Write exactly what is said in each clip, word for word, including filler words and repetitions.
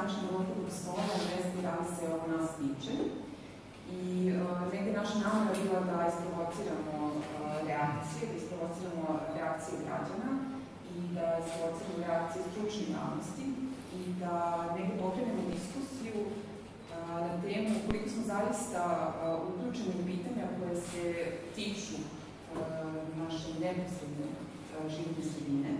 naše dohodnog slova u vezi da li se ovo nas tiče. I negde naša namera bila da isprovociramo reakcije, da isprovociramo reakcije građana i da isprovociramo reakcije stručne javnosti i da negde pokrenemo diskusiju na temu koliko smo zaista uključeni u pitanja koje se tiču naše neposredne životne sredine,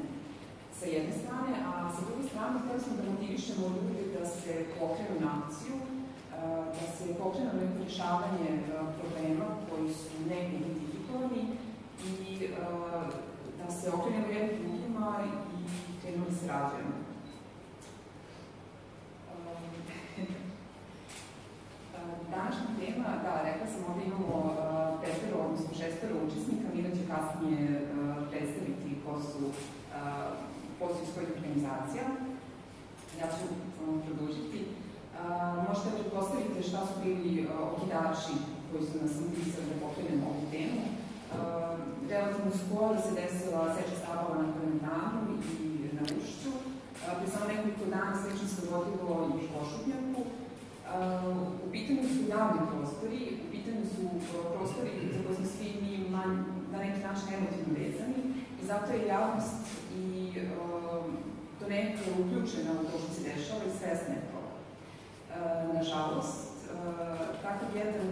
sa jedne strane, a sa druge strane hteli smo da motivišemo ljude da se pokrenu na akciju, da se pokrenu na neko rešavanje problema koji su negdje identifikovani i da se okrenemo jednim drugima i krenuli s razvojima. Današnja tema, da, rekla sam, ovdje imamo petero, odnosno šestero učesnika, Mira će kasnije predstaviti ko su postojskoj organizacija. Ja ću produžiti. Možete da pretpostavite šta su bili okidači koji su nas utisali da pokrenemo ovu temu. Relativno skoro se desila seča stavova na Kornetanu i na Ušću. Pre samo nekoliko dana slično se dogodilo i u Košutnjaku. U pitanju su javni prostori, u pitanju su prostori za koje smo svi mi na neki način emotivno vezani i zato je javnost i to nekako uključena u to što se dešava i svesna je toga. Nažalost, takav jedan,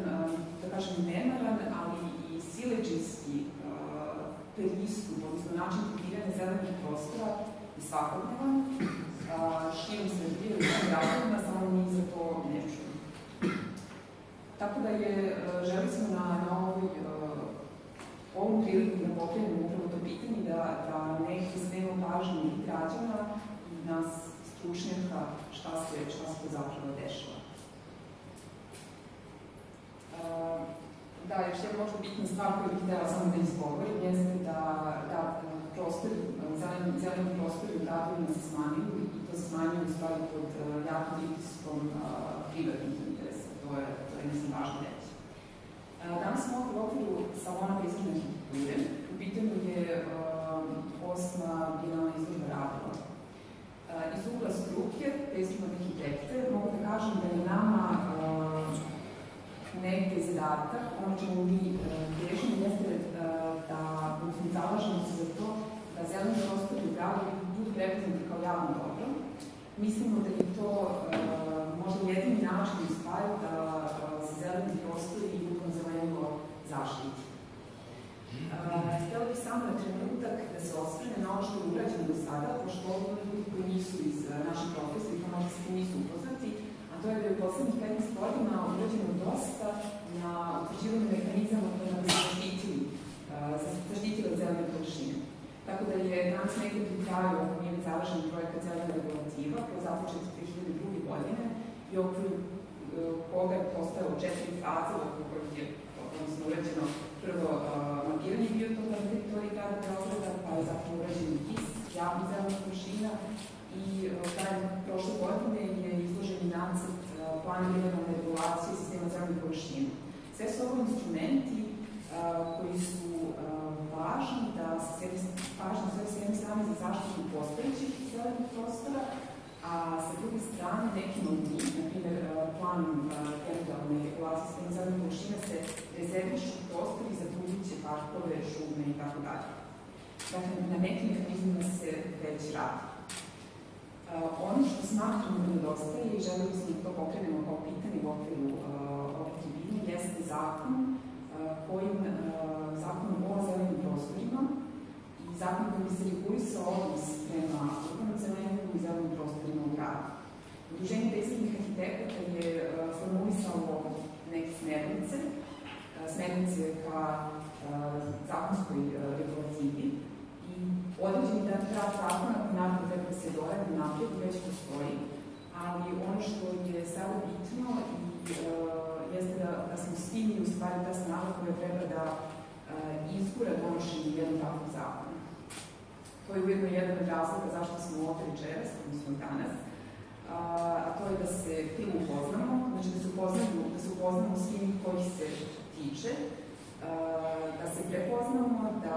da kažem, nemaran, ali i sileđinski pristup, odnosno način tretiranja zelenih prostora i svakodnevno, širom Srbije i širom razvoja, samo mi za to ne čujem. Tako da je, želi smo na ovoj ovom priliku da pokrenemo upravo to pitanje, da nekako smemo pažnju i građana i nas stručnjaka šta se to zapravo dešava. Da, još jedna možda bitna stvar koju bih htjela samo da izgovorim jeste da zeleni prostori u gradovima se smanjuju i to se smanjuje u stvari pod jakim pritiskom privatnih interesa. To je, mislim, važno reći. Danas smo u okviru salona izložbe arhitekture, u pitanju je osma bijenalna izložba radova. Iz ugla struke, izložbe arhitekte, mogu da kažem da je nama negde zadatak, ono čemu mi težimo jeste da zalažemo se za to da zeleni prostori u gradu budu prepoznati kao javno dobro. Mislimo da je to možda jedini način u stvari da se zeleni prostori zaštiti. Htjela bih samo na trenutak da se osvrne na ono što je urađeno do sada, pošto ovdje ljudi koji nisu iz naše profesije, koji možda se nisu upoznati, a to je da je u poslednjih petnaest godina urađeno dosta na utvrđivanju mehanizama koje nam se zaštitile zelene površine. Tako da je danas negdje u kraju nije završen projekat zelena regulativa, koji je započet dve hiljade druge. godine i okviru koga je postalo četiri faze, u kojih je odnosno uređeno prvo mapiranje biotopa na teritoriji grada Beograda, pa je zapravo uređen P I S, javnih zelenih površina i krajem prošle godine je izložen nacrt plana generalne regulacije sistema zelenih površina. Sve su ovo instrumenti koji su važni da se s jedne strane za zaštitu postojećih zelenih prostora, a sa druge strane nekim od njih, na primer plan generalne regulacije sistema zelenih površina se rezervišu prostori za buduće parkove, šume i tako dalje. Dakle, na nekim mehanizmima se već radi. Ono što smatramo da nedostaje i želimo se da to pokrenemo kao pitanje u okviru ove tribine jeste zakon kojim zakonom o zelenim prostorima i zakon koji bi se regulisao odnos prema urbanom zelenim i zelenim prostorima u gradu. Udruženje bespravnih arhitekata je formulisalo neke smernice smernice ka zakonskoj regulativi i određeni da treba zakona koji naravno treba se doradi naprijed već postoji, ali ono što je sada bitno jeste da smo stigli u stvari ta snaga koja treba da izgura donošenje jednog takvog zakona. To je ujedno jedan od razloga zašto smo ovde večeras, odnosno danas, a to je da se tim upoznamo, znači da se upoznamo s tim kojih se tiče, da se prepoznamo, da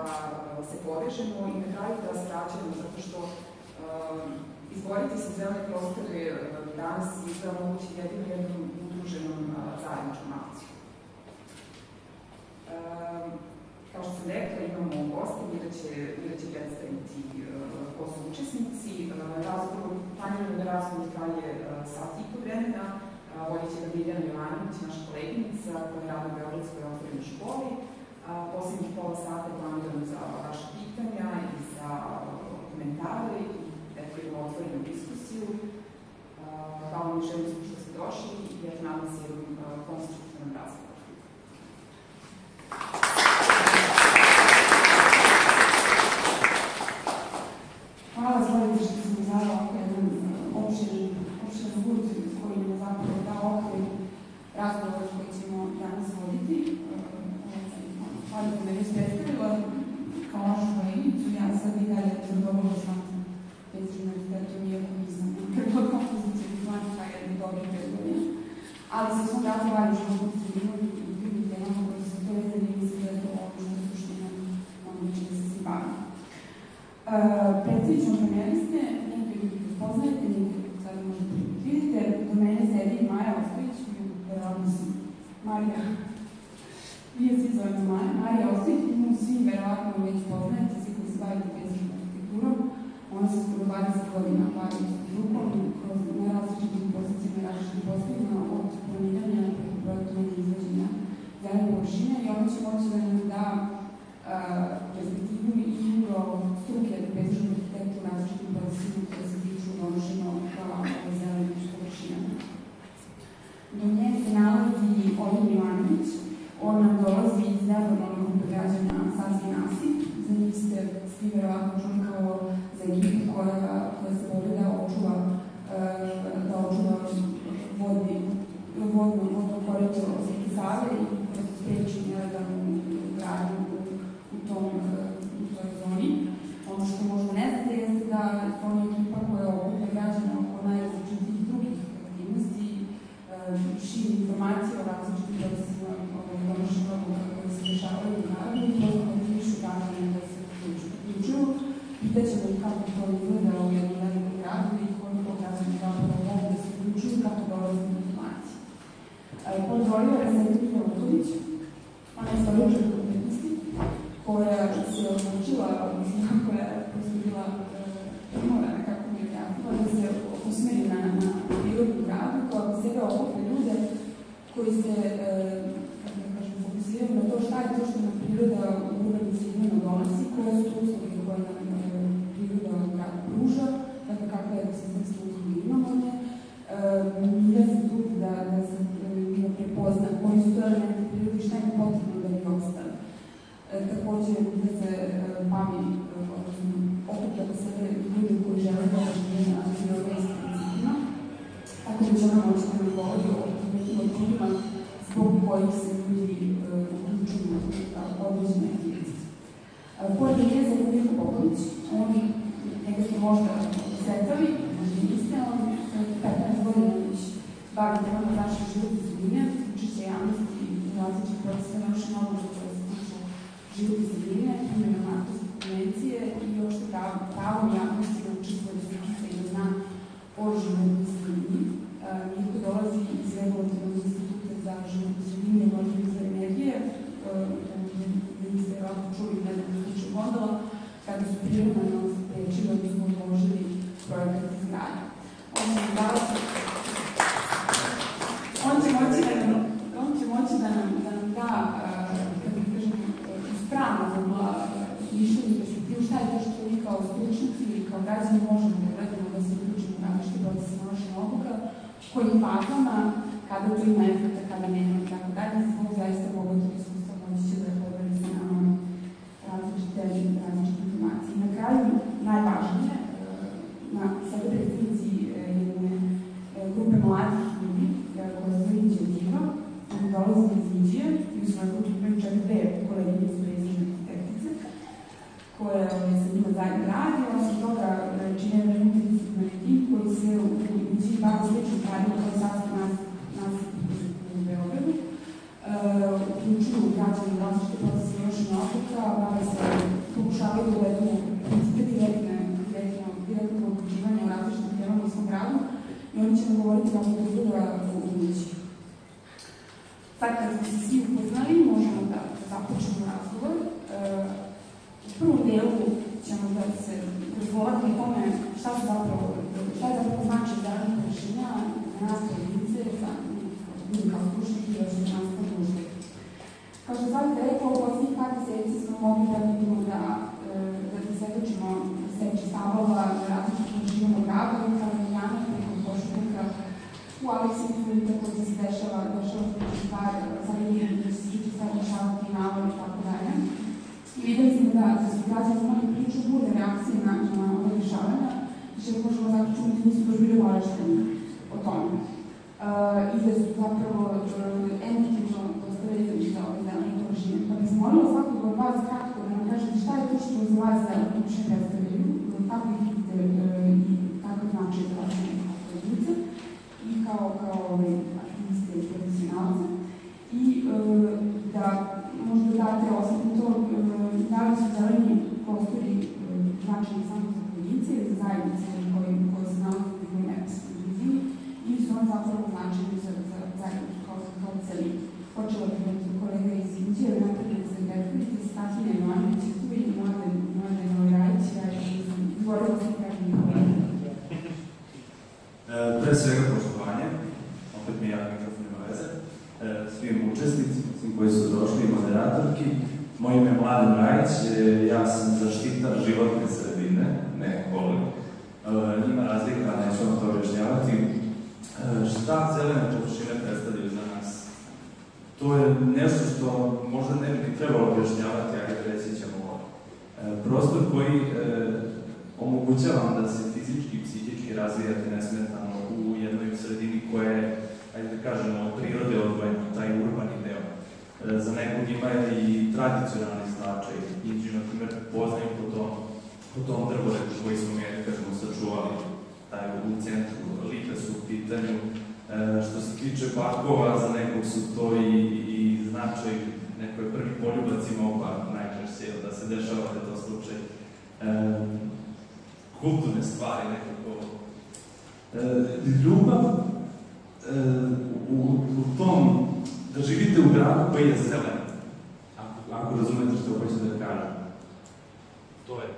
se povežemo i na kraju da srađujemo, zato što izboriti socijalne prostore danas izgleda moguće jedino jednom udruženom zajedničkom akcijom. Kao što sam rekla, imamo goste, Mira će predstaviti ko su učesnici. Planirano razgovor traje sat i po vremena. Vodit će ga Biljana Jovanović, naša koleginica, koja radi u Beogradskoj otvorenoj školi. Poslednjih pola sata planiramo za vaše pitanja i za komentare i imamo otvorenu diskusiju. Hvala vam što ste došli i ja nadam se jednom konstruktivnom razgovoru. Hvala za što sam uzela jedan opšten put koji je zapravo dao okvir razgovor koji ćemo danas voditi. Hvala da me već predstavila kao našu kolegicu, ja sad i dalje zadovoljno sam penziju na literaturu, iako nisam prvo kompozicijom planika jedne dobre predgovnje, ali sa svom radu valim što smo potrebno u drugim temama koji su to vezani i mislim da je to obično suština ono čini se si bavim. Predstavit ćemo premijeriste, nekaj ljudi poznajete, nekaj sad možete vidite, do mene sedi Maja Ostojić, verovatno sam Marija. Vi je svi zovem Marija Ostojić, mu svi verovatno već poznajete, svi koji se bavite penzijom arhitekturom. Ona se skoro dvadeset godina bavi strukom, kroz različitim pozicijima i različitim poslovima, od planiranja, preko projektovanja i izvođenja zelene površine, i ona će moći da nam da perspektivu i ugao struke penzijskog arhitekta u različitim procesima koje se tiču donošenja prava o zelenim površinama. Do nje se nalazi Olja Jovanović. Ona dolazi iz neformalnog građana Savski nasip. Za njih ste svi verovatno čuli kao za ekipu koja se boli da očuva vodno korito Srke Save i prosto spreči nelegalnu gradnju u toj zoni. Ono što možda ne znate jeste da ona ekipa koja okuplja građana oko najrazličitih drugih aktivnosti širi informacije o različitim procesima donošenja koje se dešavaju u narodu i prosto kontinuiraju građane da se uključuju. Pitaćemo ih kako to izgleda u jednom velikom gradu i koliko građani zapravo mogu da se uključuju i kako dolaze na informacije. Pozdravljam Resendrina Odulić, ona je istorička umetnosti koja se odlučila, odnosno koja je prosudila primorana, kako mi je jasno, da se usmeri na prirodnu gradu koja po sebe okupe ljude koji se fokusiraju na to šta je to što nam priroda u urbanim sredinama donosi, koje su to usluge koje nam priroda u gradu pruža, dakle kakve ekosistemske usluge imamo od nje. Mira se tu da se prepozna koji su to elementi prirode i šta je potrebno da bi obstane. Također da se bavi, odnosno okuplja po sebe ljudi koji žele da žive na prirodnim principima, tako da će ona moći da govori o nekim motivima zbog kojih se ljudi uključuju određene aktivnosti. Pored je Zagornik Popović, on njega ste možda sretali, možda niste, on petnaest godina već bavi temama zaštite života i sredine, učiće javnosti i različnih procesa naše oblasti koje se tiču života i sredine, primjena Martovske konvencije i još se pravom javnosti na učestvovanje struke i zna o životnoj sredini. Mirko dolazi iz Regulatornog instituta za životnu sredinu i obnovljive energije, mi ste vratno čuli u jednom slučaju gondola, kada su prirodno sprečili, odnosno odložili projekat izgradnje. On će moći da nam da, kako mi kažem, ispravno mišljenje i perspektivu šta je to što mi kao stručnici ili kao građani možemo da radimo da se uključimo u različite procese donošenja odluka, kojim fazama, kada to ima efekta, kada nema i tako dalje, zbog zaista bogatog iskustva moći će da podeli se na različite informacije. Na kraju, najvažnije, na sada predstavnici grupe mladih ljudi koja zove inicijativa, koja dolazi iz Inđije i u svojoj grupi imaju čak dve koleginice penzijske arhitektice koja se njima zajedno radi, osim toga čine interdisciplinarni tim koji se u Inđiji bavi sličnim stvarima kao Savski nasip u Beogradu, uključuju građane različite procese donošenja odluka, bave se pokušavaju da uvedu principe direktnog odlučivanja u različitim vsi upoznali možemo da započemo razgovor. U prvom delu ćemo da se razgovarati o tome šta je zapravo znači zadnjih rešenja na nas tradice, za njih kao društih i očekansko društih. Kao što sam rekao, u posljednjih par meseci smo mogli da vidimo da svedočimo seče stavova različitih načina organa, kamerjana, preko poštenika. U Aleksandru takođe se dešava sveče stvari, zavijenje, da se sveče stvari dešavati navod i tako dalje. I videli smo da su građani imali priču burne reakcije na ove dešavanja, že možemo zaključiti nisu doživili obavešteni o tome. I da su zapravo emotivno dostavljeni za ove zelene površine. Pa bi se molila svakog od vas kratko da nam kažete šta je to što uz vas zelene površine predstavljaju, kako ih vidite i kako znači da vas ne kao pojedince i kao aktiviste i profesionalce. I da možda date osnovu to da li su zeleni prostori značajni samo za pojedince ili za zajednice koje se nalazi u neposrednoj blizini ili su oni zapravo značajni za zajednicu kao celinu. Počela bih od kolega iz Inđe, naprednik za Definite, Statina Ivanović, tu i Mladen Oljajić, ja sam izborila se kakvi kolega. Pre svega poštovanje, opet mi je jako mikrofonima veze, svim učesnicima, svim koji su došli i moderatorki. Moje ime je Mladen Oljajić, ja sam zaštitar životne sredine, ne kolega. Ima razlika, neću vam to objašnjavati. Šta zelene površine predstavljaju za nas? To je nešto što možda ne bi trebalo objašnjavati, ali reći ćemo ovo. Prostor koji omogućava da se fizički i psihički razvijate nesmetano u jednoj sredini koja je, ajde da kažemo, od prirode odvojena, taj urbani deo. Za nekog ima i tradicionalni značaj, Inđi, na primer, poznaju po tom drvoredu koji smo mi, kažemo, sačuvali, taj u centru, Lipe su u pitanju. Što se tiče parkova, za nekog su to i značaj, neko je prvi poljubac imao park, najčešće da se dešava da je to slučaj. Kulturne stvari, nekako. Ljubav u tom da živite u gradu koji je zelen, ako razumete što hoćete da kažem.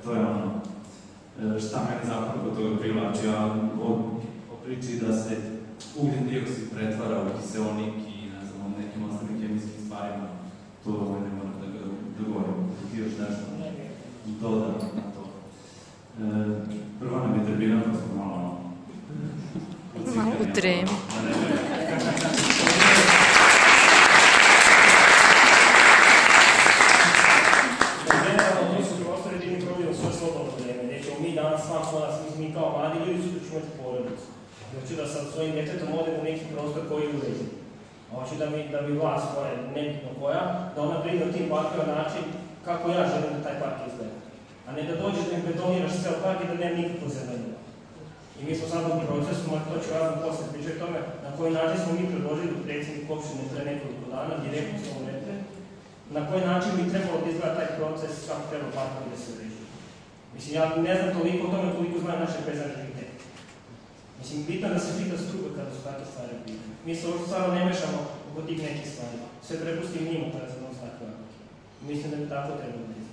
To je ono šta meni zapravo toga privlači, a o priči da se ugljen dioksid pretvara u kiseonik i nekim ostalim kemijskim stvarima, to ne moram da ga dogovorim, ti još nešto dodam na to. Prvo nam je trebina, pa smo malo u tremu. Hoću da sam svojim djetetom odem u neki prostor koji je uređen. Hoću da mi vlast koja je nebitno koja, da ona brine o tim parkima način kako ja želim da taj park izgleda. A ne da dođeš da im betoniraš ceo park i da nema nikakvo zelenilo. I mi smo sad u procesu, možda to ću razno posle pričati o tome, na koji način smo mi predložili predsjednik opštine pre nekoliko dana, direktno smo u rete, na koji način bi trebalo da izgleda taj proces kako treba parkovi da se uređuju. Mislim, ja ne znam toliko o tome koliko znaju naše pejzažne. Mislim, bitno da se pita struka kada su takve stvari bitne. Mi se ovdje stvarno ne mešamo oko tih nekih stvari. Sve prepustim njima kada se nam takve odluke. Mislim da bi tako trebalo biti.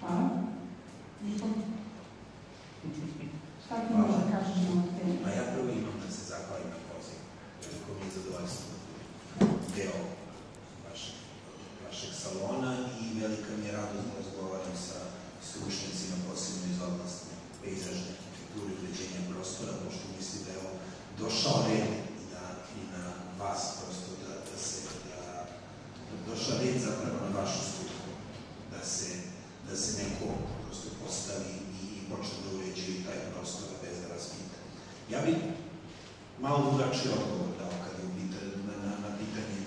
Hvala. Ništa? Šta ti možda kažeš na temu? Pa ja prvo imam da se zahvalim na poziv. Veliko mi je zadovoljstvo deo vašeg salona i velika mi je radost da razgovaram sa stručnicima, posebno iz oblasti pejzažne uređenja prostora, pošto mislim da je on došao red i na vas prosto da se, došao red zapravo na vašu struku, da se neko prosto postavi i počne da uređuje taj prostor bez da vas pita. Ja bih malo drugačiji odgovor dao kada je na pitanje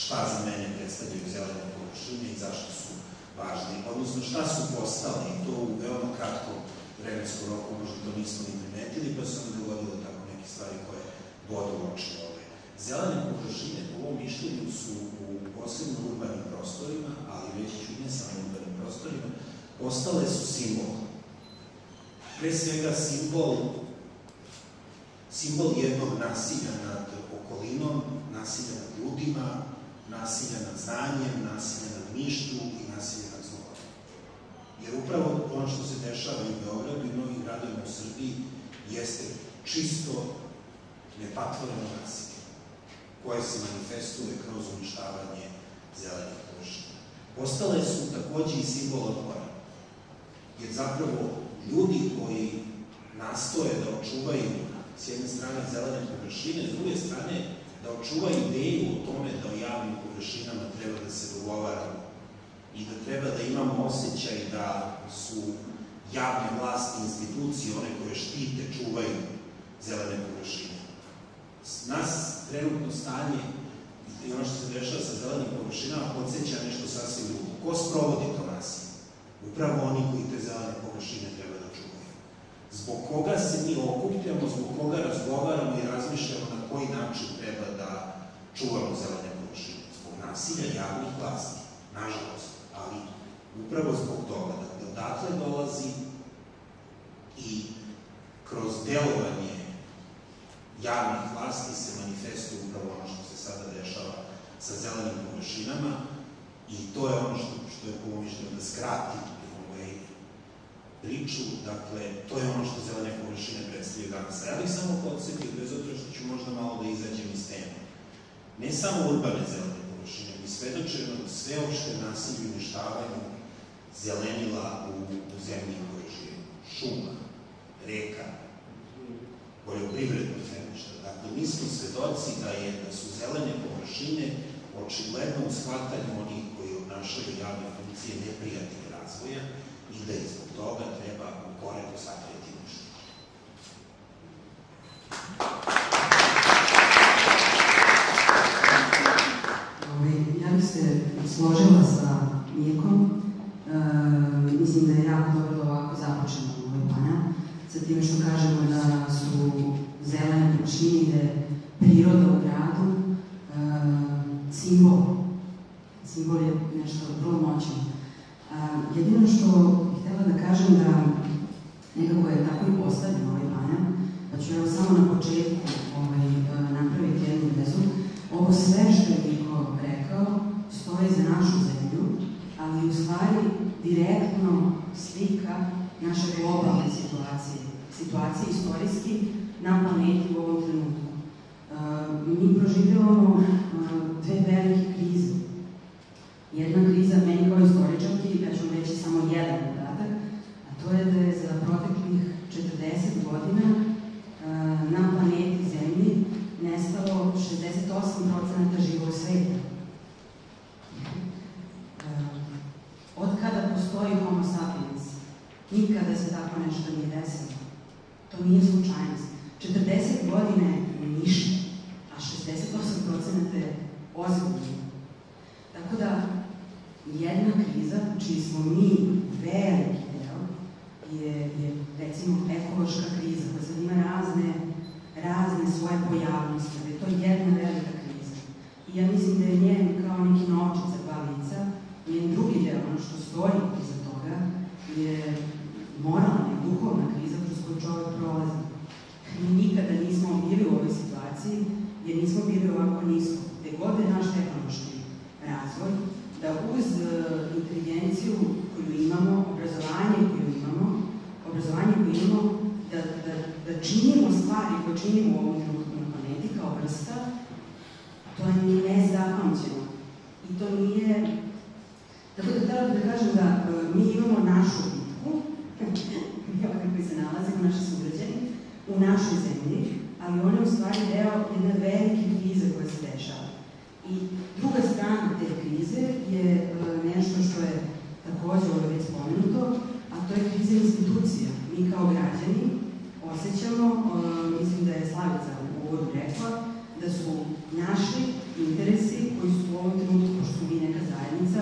šta za mene predstavljaju zelene površine i zašto su važni, odnosno šta su postali, i to u veoma kratkom vremensku roku, možda to nismo ni primetili, pa su mi dogodilo tako neke stvari koje bodu oči ove. Zelene površine, po ovom mišljenju, su u posebno urbanim prostorima, ali već ću ne samo urbanim prostorima, postale su simbol. Pre svega simbol jednog nasilja nad okolinom, nasilja nad ljudima, nasilja nad znanjem, nasilja nad mišlju i nasilja nad zlobom. Jer upravo ono što se dešava i u Beogradu i mnogim gradovima u Srbiji jeste čisto nepatvoreno nasilje koje se manifestuje kroz uništavanje zelenih površina. Postale su takođe i simbol otpora, jer zapravo ljudi koji nastoje da očuvaju s jedne strane zelene površine, s druge strane da očuva ideju o tome da o javnim površinama treba da se dogovaramo i da treba da imamo osjećaj da su javne vlasti institucije, one koje štite, čuvaju zelene površine. Nas trenutno stanje i ono što se dešava sa zelenim površinama podsjeća nešto sasvim drugo. Ko sprovodi to nasilje? Upravo oni koji te zelene površine treba da čuvaju. Zbog koga se mi okupljamo, zbog koga razgovaramo i razmišljamo na koji način treba da čuvamo zelene površine. Zbog nasilja javnih vlasti, nažalost, ali upravo zbog toga da odatle dolazi i kroz delovanje javnih vlasti se manifestuje upravo ono što se sada dešava sa zelenim površinama i to je ono što je pomišljeno da skrati priču, dakle, to je ono što zelene površine predstavljaju danas. Ja bih samo podsjetio, bez obzira što ću možda malo da izađem iz teme. Ne samo urbane zelene površine, mi svedočimo sveopšte nasilju i uništavanju zelenila u zemlji u kojoj živimo. Šuma, reka, poljoprivredno zemljište. Dakle, mi smo svedoci da su zelene površine očigledno u shvatanju onih koji obnašaju javne funkcije neprijatelja razvoja i da je zbog toga treba ukorenjeno sakriti ništa. Ja bih se složila sa Mijekom. Mislim da je jako dobro ovako započeno u ovoj panel. Sa time što kažemo da su zelene površine i da je priroda u gradu simbol. Simbol je nešto vrlo moćno. Jedino što bih htjela da kažem da nekako je tako i postavljeno ovaj panel, pa ću evo samo na početku napraviti jednu vezu. Ovo sve što je Miko rekao stoji za našu zemlju, ali u stvari direktno slika naše globalne situacije, situacije istorijski na planeti u ovom trenutku. Mi proživljavamo dve velike krize. Jedna kriza, meni kao istoričarki, ja ću vam reći samo jedan podatak, a to je da je za proteklih četrdeset godina na planeti Zemlji nestalo šezdeset osam procenata živog sveta. Od kada postoji Homo sapiens, nikada se tako nešto nije desilo. To nije slučajnost. četrdeset godina je ništa, a šezdeset osam procenata je ozbiljno. Tako da, jedna kriza, čiji smo mi veliki deo, je recimo ekološka kriza, koja sad ima razne svoje pojavnosti, ali to je jedna velika kriza. I ja mislim da je njen kao neki novčica, dva lica, njen drugi deo, ono što stoji iza toga, je moralna i duhovna kriza kroz koju čovjek prolazi. Mi nikada nismo bili u ovoj situaciji, jer nismo bili ovako nisko. Gde god je naš ekološki razvoj, da uz inteligenciju koju imamo, obrazovanje koju imamo, obrazovanje koju imamo, da činimo stvari koje činimo u ovom trenutku na planeti kao vrsta, to je nezapamćeno. I to nije... Tako da treba da kažem da mi imamo našu bitku, kako se nalazimo, naši sugrađani, u našoj zemlji, ali ona je u stvari deo jedne velike krize koja se dešava. I druga strana te krize je nešto što je takođe ovdje već spomenuto, a to je kriza institucija. Mi kao građani osjećamo, mislim da je Slavica u uvodu rekla, da su naši interesi koji su u ovom trenutku, pošto smo mi neka zajednica,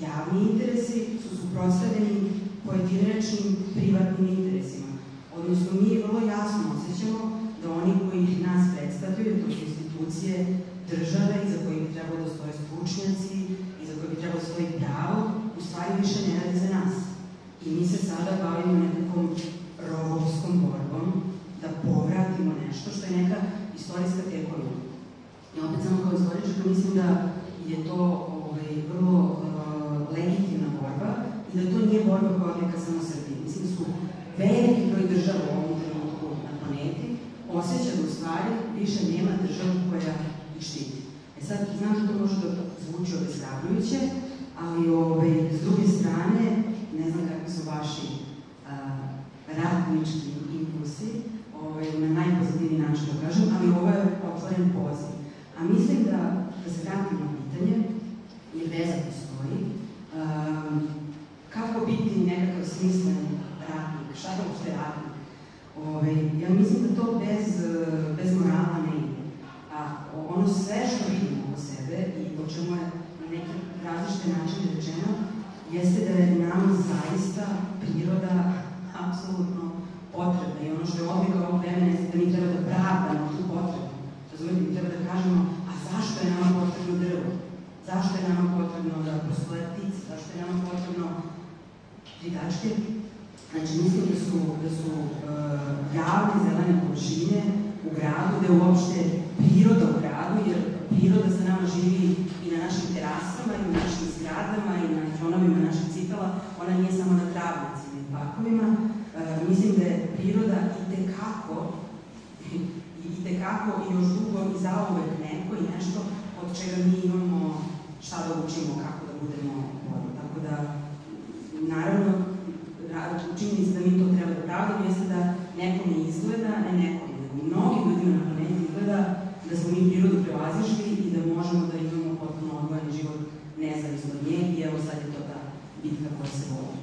javni interesi su suprotstavljeni pojedinačnim privatnim interesima. Odnosno, mi vrlo jasno osjećamo da oni koji ih nas predstavljaju, to su institucije, države iza koje bi trebalo da stoje stručnjaci, iza koje bi trebalo da stoji pravo, u stvari više ne radi za nas. I mi se sada bavimo nekakvom rovovskom borbom da povratimo nešto što je neka istorijska tekovina. Ja opet samo kao istorička mislim da je to vrlo legitimna borba i da to nije borba koja odlika samo Srbije. Mislim da su veliki broj država u ovom trenutku na planeti osjeća da u stvari više nema država koja ih štiti. E sad, znam što to može da zvuči obeshrabrujuće, ali s druge strane, ne znam kako su vaši ratnički impulsi, na najpozitivniji način to kažem, ali ovo je otvoren poziv. A mislim da, da se vratim na pitanje, jer veza postoji, um, kako biti nekakav smislen ratnik, šta da uopšte ratnik? Ja mislim da to bez, bez morala ne ide. A ono sve što vidimo oko sebe i o čemu je na neki različite načine rečeno, jeste da je nama zaista priroda apsolutno potrebna i ono što je odlika ovog vremena jeste da mi treba da pravdamo tu potrebu. Razumijete, mi treba da kažemo, a zašto je nama potrebno drvo? Zašto je nama potrebno da postoje ptice? Zašto je nama potrebno pritačke? Znači, mislim da su javne zelene površine u gradu, da je uopšte priroda u gradu, jer priroda sa nama živi i na našim terasama, i na našim zgradama, i na tronovima naših cipela, ona nije samo na travnicima i pakovima. Mislim da je priroda i tekako, i tekako i još dugo i zauvek neko i nešto od čega mi imamo šta da učimo, kako da budemo bolji. Tako da, naravno, čini se da mi to treba da pravimo, jeste da neko ne izgleda, ne neko, nego mnogim ljudima na planeti izgleda da smo mi prirodu prevazišli i da možemo da imamo potpuno odvojen život nezavisno od nje i evo sad je to ta bitka koja se vodi.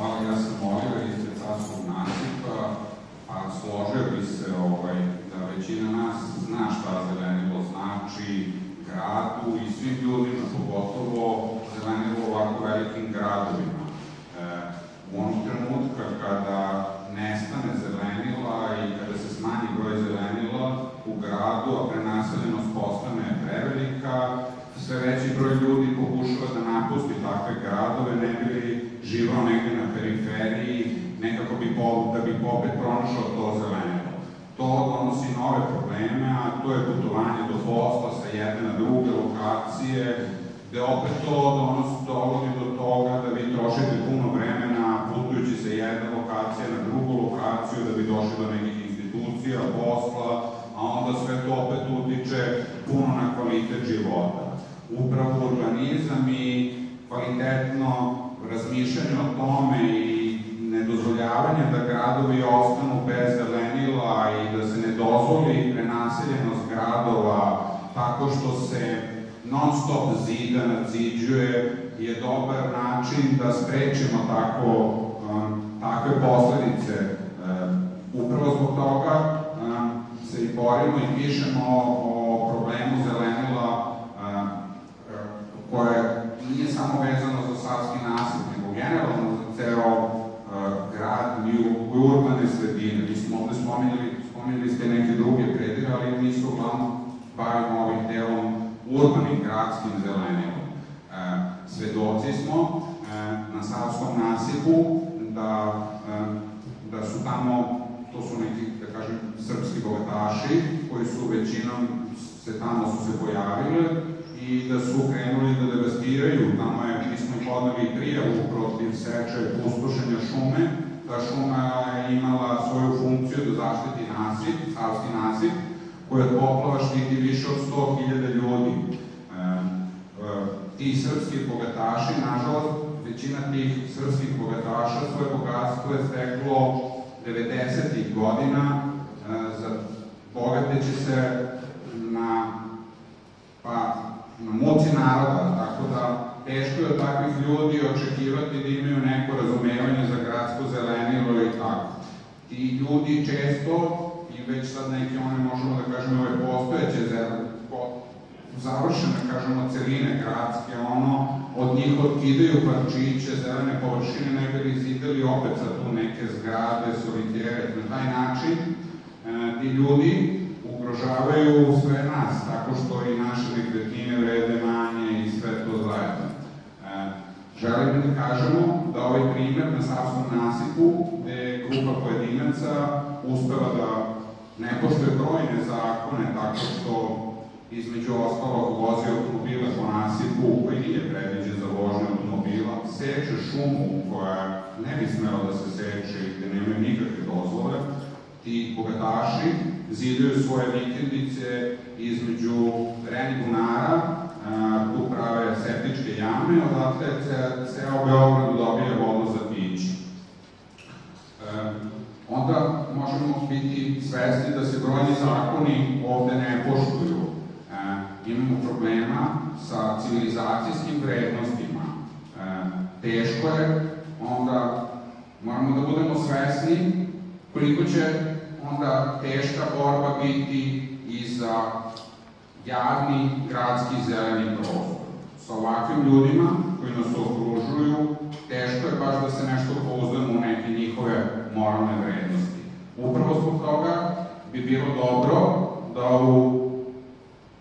Hvala, ja sam Oliver iz Cercavskog nasipa, a složio bi se da većina nas zna šta zelenilo znači gradu i svim ljudima, pogotovo zelenilo u ovako velikim gradovima. U onog trenutka kada nestane zelenila i kada se smanji broj zelenila u gradu, a prenaseljenost postane prevelika, sve veći broj ljudi pokušava da napusti takve gradove, ne bi li živao negde na periferiji, nekako da bi opet pronašao to zelenilo. To donosi nove probleme, a to je putovanje do posla sa jedne na druge lokacije, gde opet to dovodi do toga da vi trošite puno vremena putujući sa jedne lokacije na drugu lokaciju, da bi došli do nekih institucija, posla, a onda sve to opet utiče puno na kvalitet života. Upravo urbanizam i kvalitetno razmišljanje o tome i nedozvoljavanje da gradovi ostanu bez zelenila i da se ne dozvoli prenaseljenost gradova tako što se non-stop zida, nadziđuje, je dobar način da sprečimo takve posledice. Upravo zbog toga se i borimo i pišemo o problemu zelenila koje nije samo vezano za savski nasip, nego generalno za ceo grad i urbane sredine. Mi smo ovde spomenuli ste neke druge predele, ali mi se uglavnom bavimo ovim delom urbanim gradskim zelenilom. Svedoci smo na savskom nasipu da su tamo, to su neki, da kažem, srpski bogataši koji su većinom se tamo su se pojavili i da su krenuli da devastiraju. Tamo je, mi smo i podneli prijavu protiv seče i pustošenja šume. Ta šuma je imala svoju funkciju da zaštiti nasip, savski nasip, koji od poplava štiti više od sto hiljada ljudi. Ti srpski bogataši, nažalost, većina tih srpskih bogataša svoje bogatstvo je steklo devedesetih godina, bogateći se na moći naroda, tako da teško je od takvih ljudi očekivati da imaju neko razumevanje za gradsko zelenilo i tako. Ti ljudi često, i već sad neke one možemo da kažemo ove postojeće završene, kažemo, celine gradske, ono, od njih otkidaju parčiće, zelene površine, ne bi izidali opet sad tu neke zgrade, solitjere, na taj način ti ljudi ugrožavaju sve nas, tako što i naše nekretnine vrede manje i sve to zajedno. Želim da kažemo da ovaj našom nasipu gde je grupa pojedinaca uspela da ne poštuje brojne zakone tako što između ostalog vozi automobile po nasipu koji nije predviđen za vožnju automobila, seče šumu koja ne bi smela da se seče i gde nemaju nikakve dozvole. Ti bogataši zidaju svoje vikendice između Reni Bunara, tu prave septičke jame, odatle ceo Beograd dobije vodu za piće. Onda možemo biti svesni da se brojni zakoni ovde ne poštuju. Imamo problema sa civilizacijskim vrednostima. Teško je, onda moramo da budemo svesni koliko će onda teška borba biti i za javni, gradski, zeleni prostor. Sa ovakvim ljudima koji nas okružuju, teško je baš da se nešto pouzdamo u neke njihove moralne vrednosti. Upravo zbog toga bi bilo dobro da u,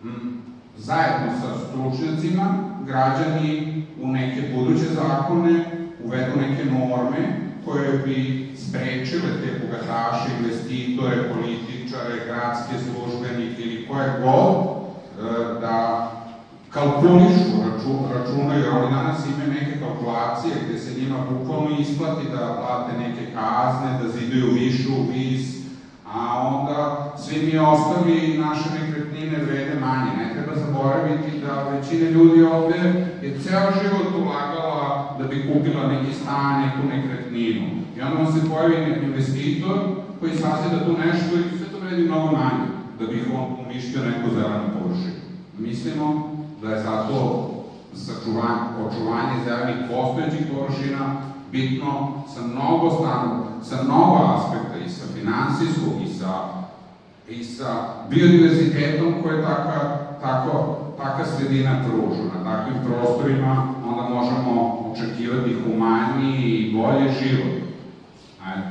m, zajedno sa stručnjacima građani u neke buduće zakone uvedu neke norme koje bi sprečile te bogataše, investitore, političare, gradske službenike ili koje god, da kalkulišu, računaju, jer oni danas imaju neke kalkulacije gde se njima bukvalno isplati da plate neke kazne, da zidaju višu, vis, a onda svi mi ostavi naše nekretnine vrede manje. Ne treba zaboraviti da većina ljudi ovde je ceo život ulagala da bi kupila neki stan, neku nekretninu. I onda se pojavi investitor koji sazida tu nešto i sve to vredi mnogo manje, da bih on umišljio neku zelenu površinu. Mislimo da je zato očuvanje zelenih postojećih površina bitno sa mnogo stanova, sa mnogo aspekta i sa finansijskog i sa biodiverzitetom koja je takva sredina pruža. Na takvim prostorima onda možemo očekivati humaniji i bolje život. Ajde,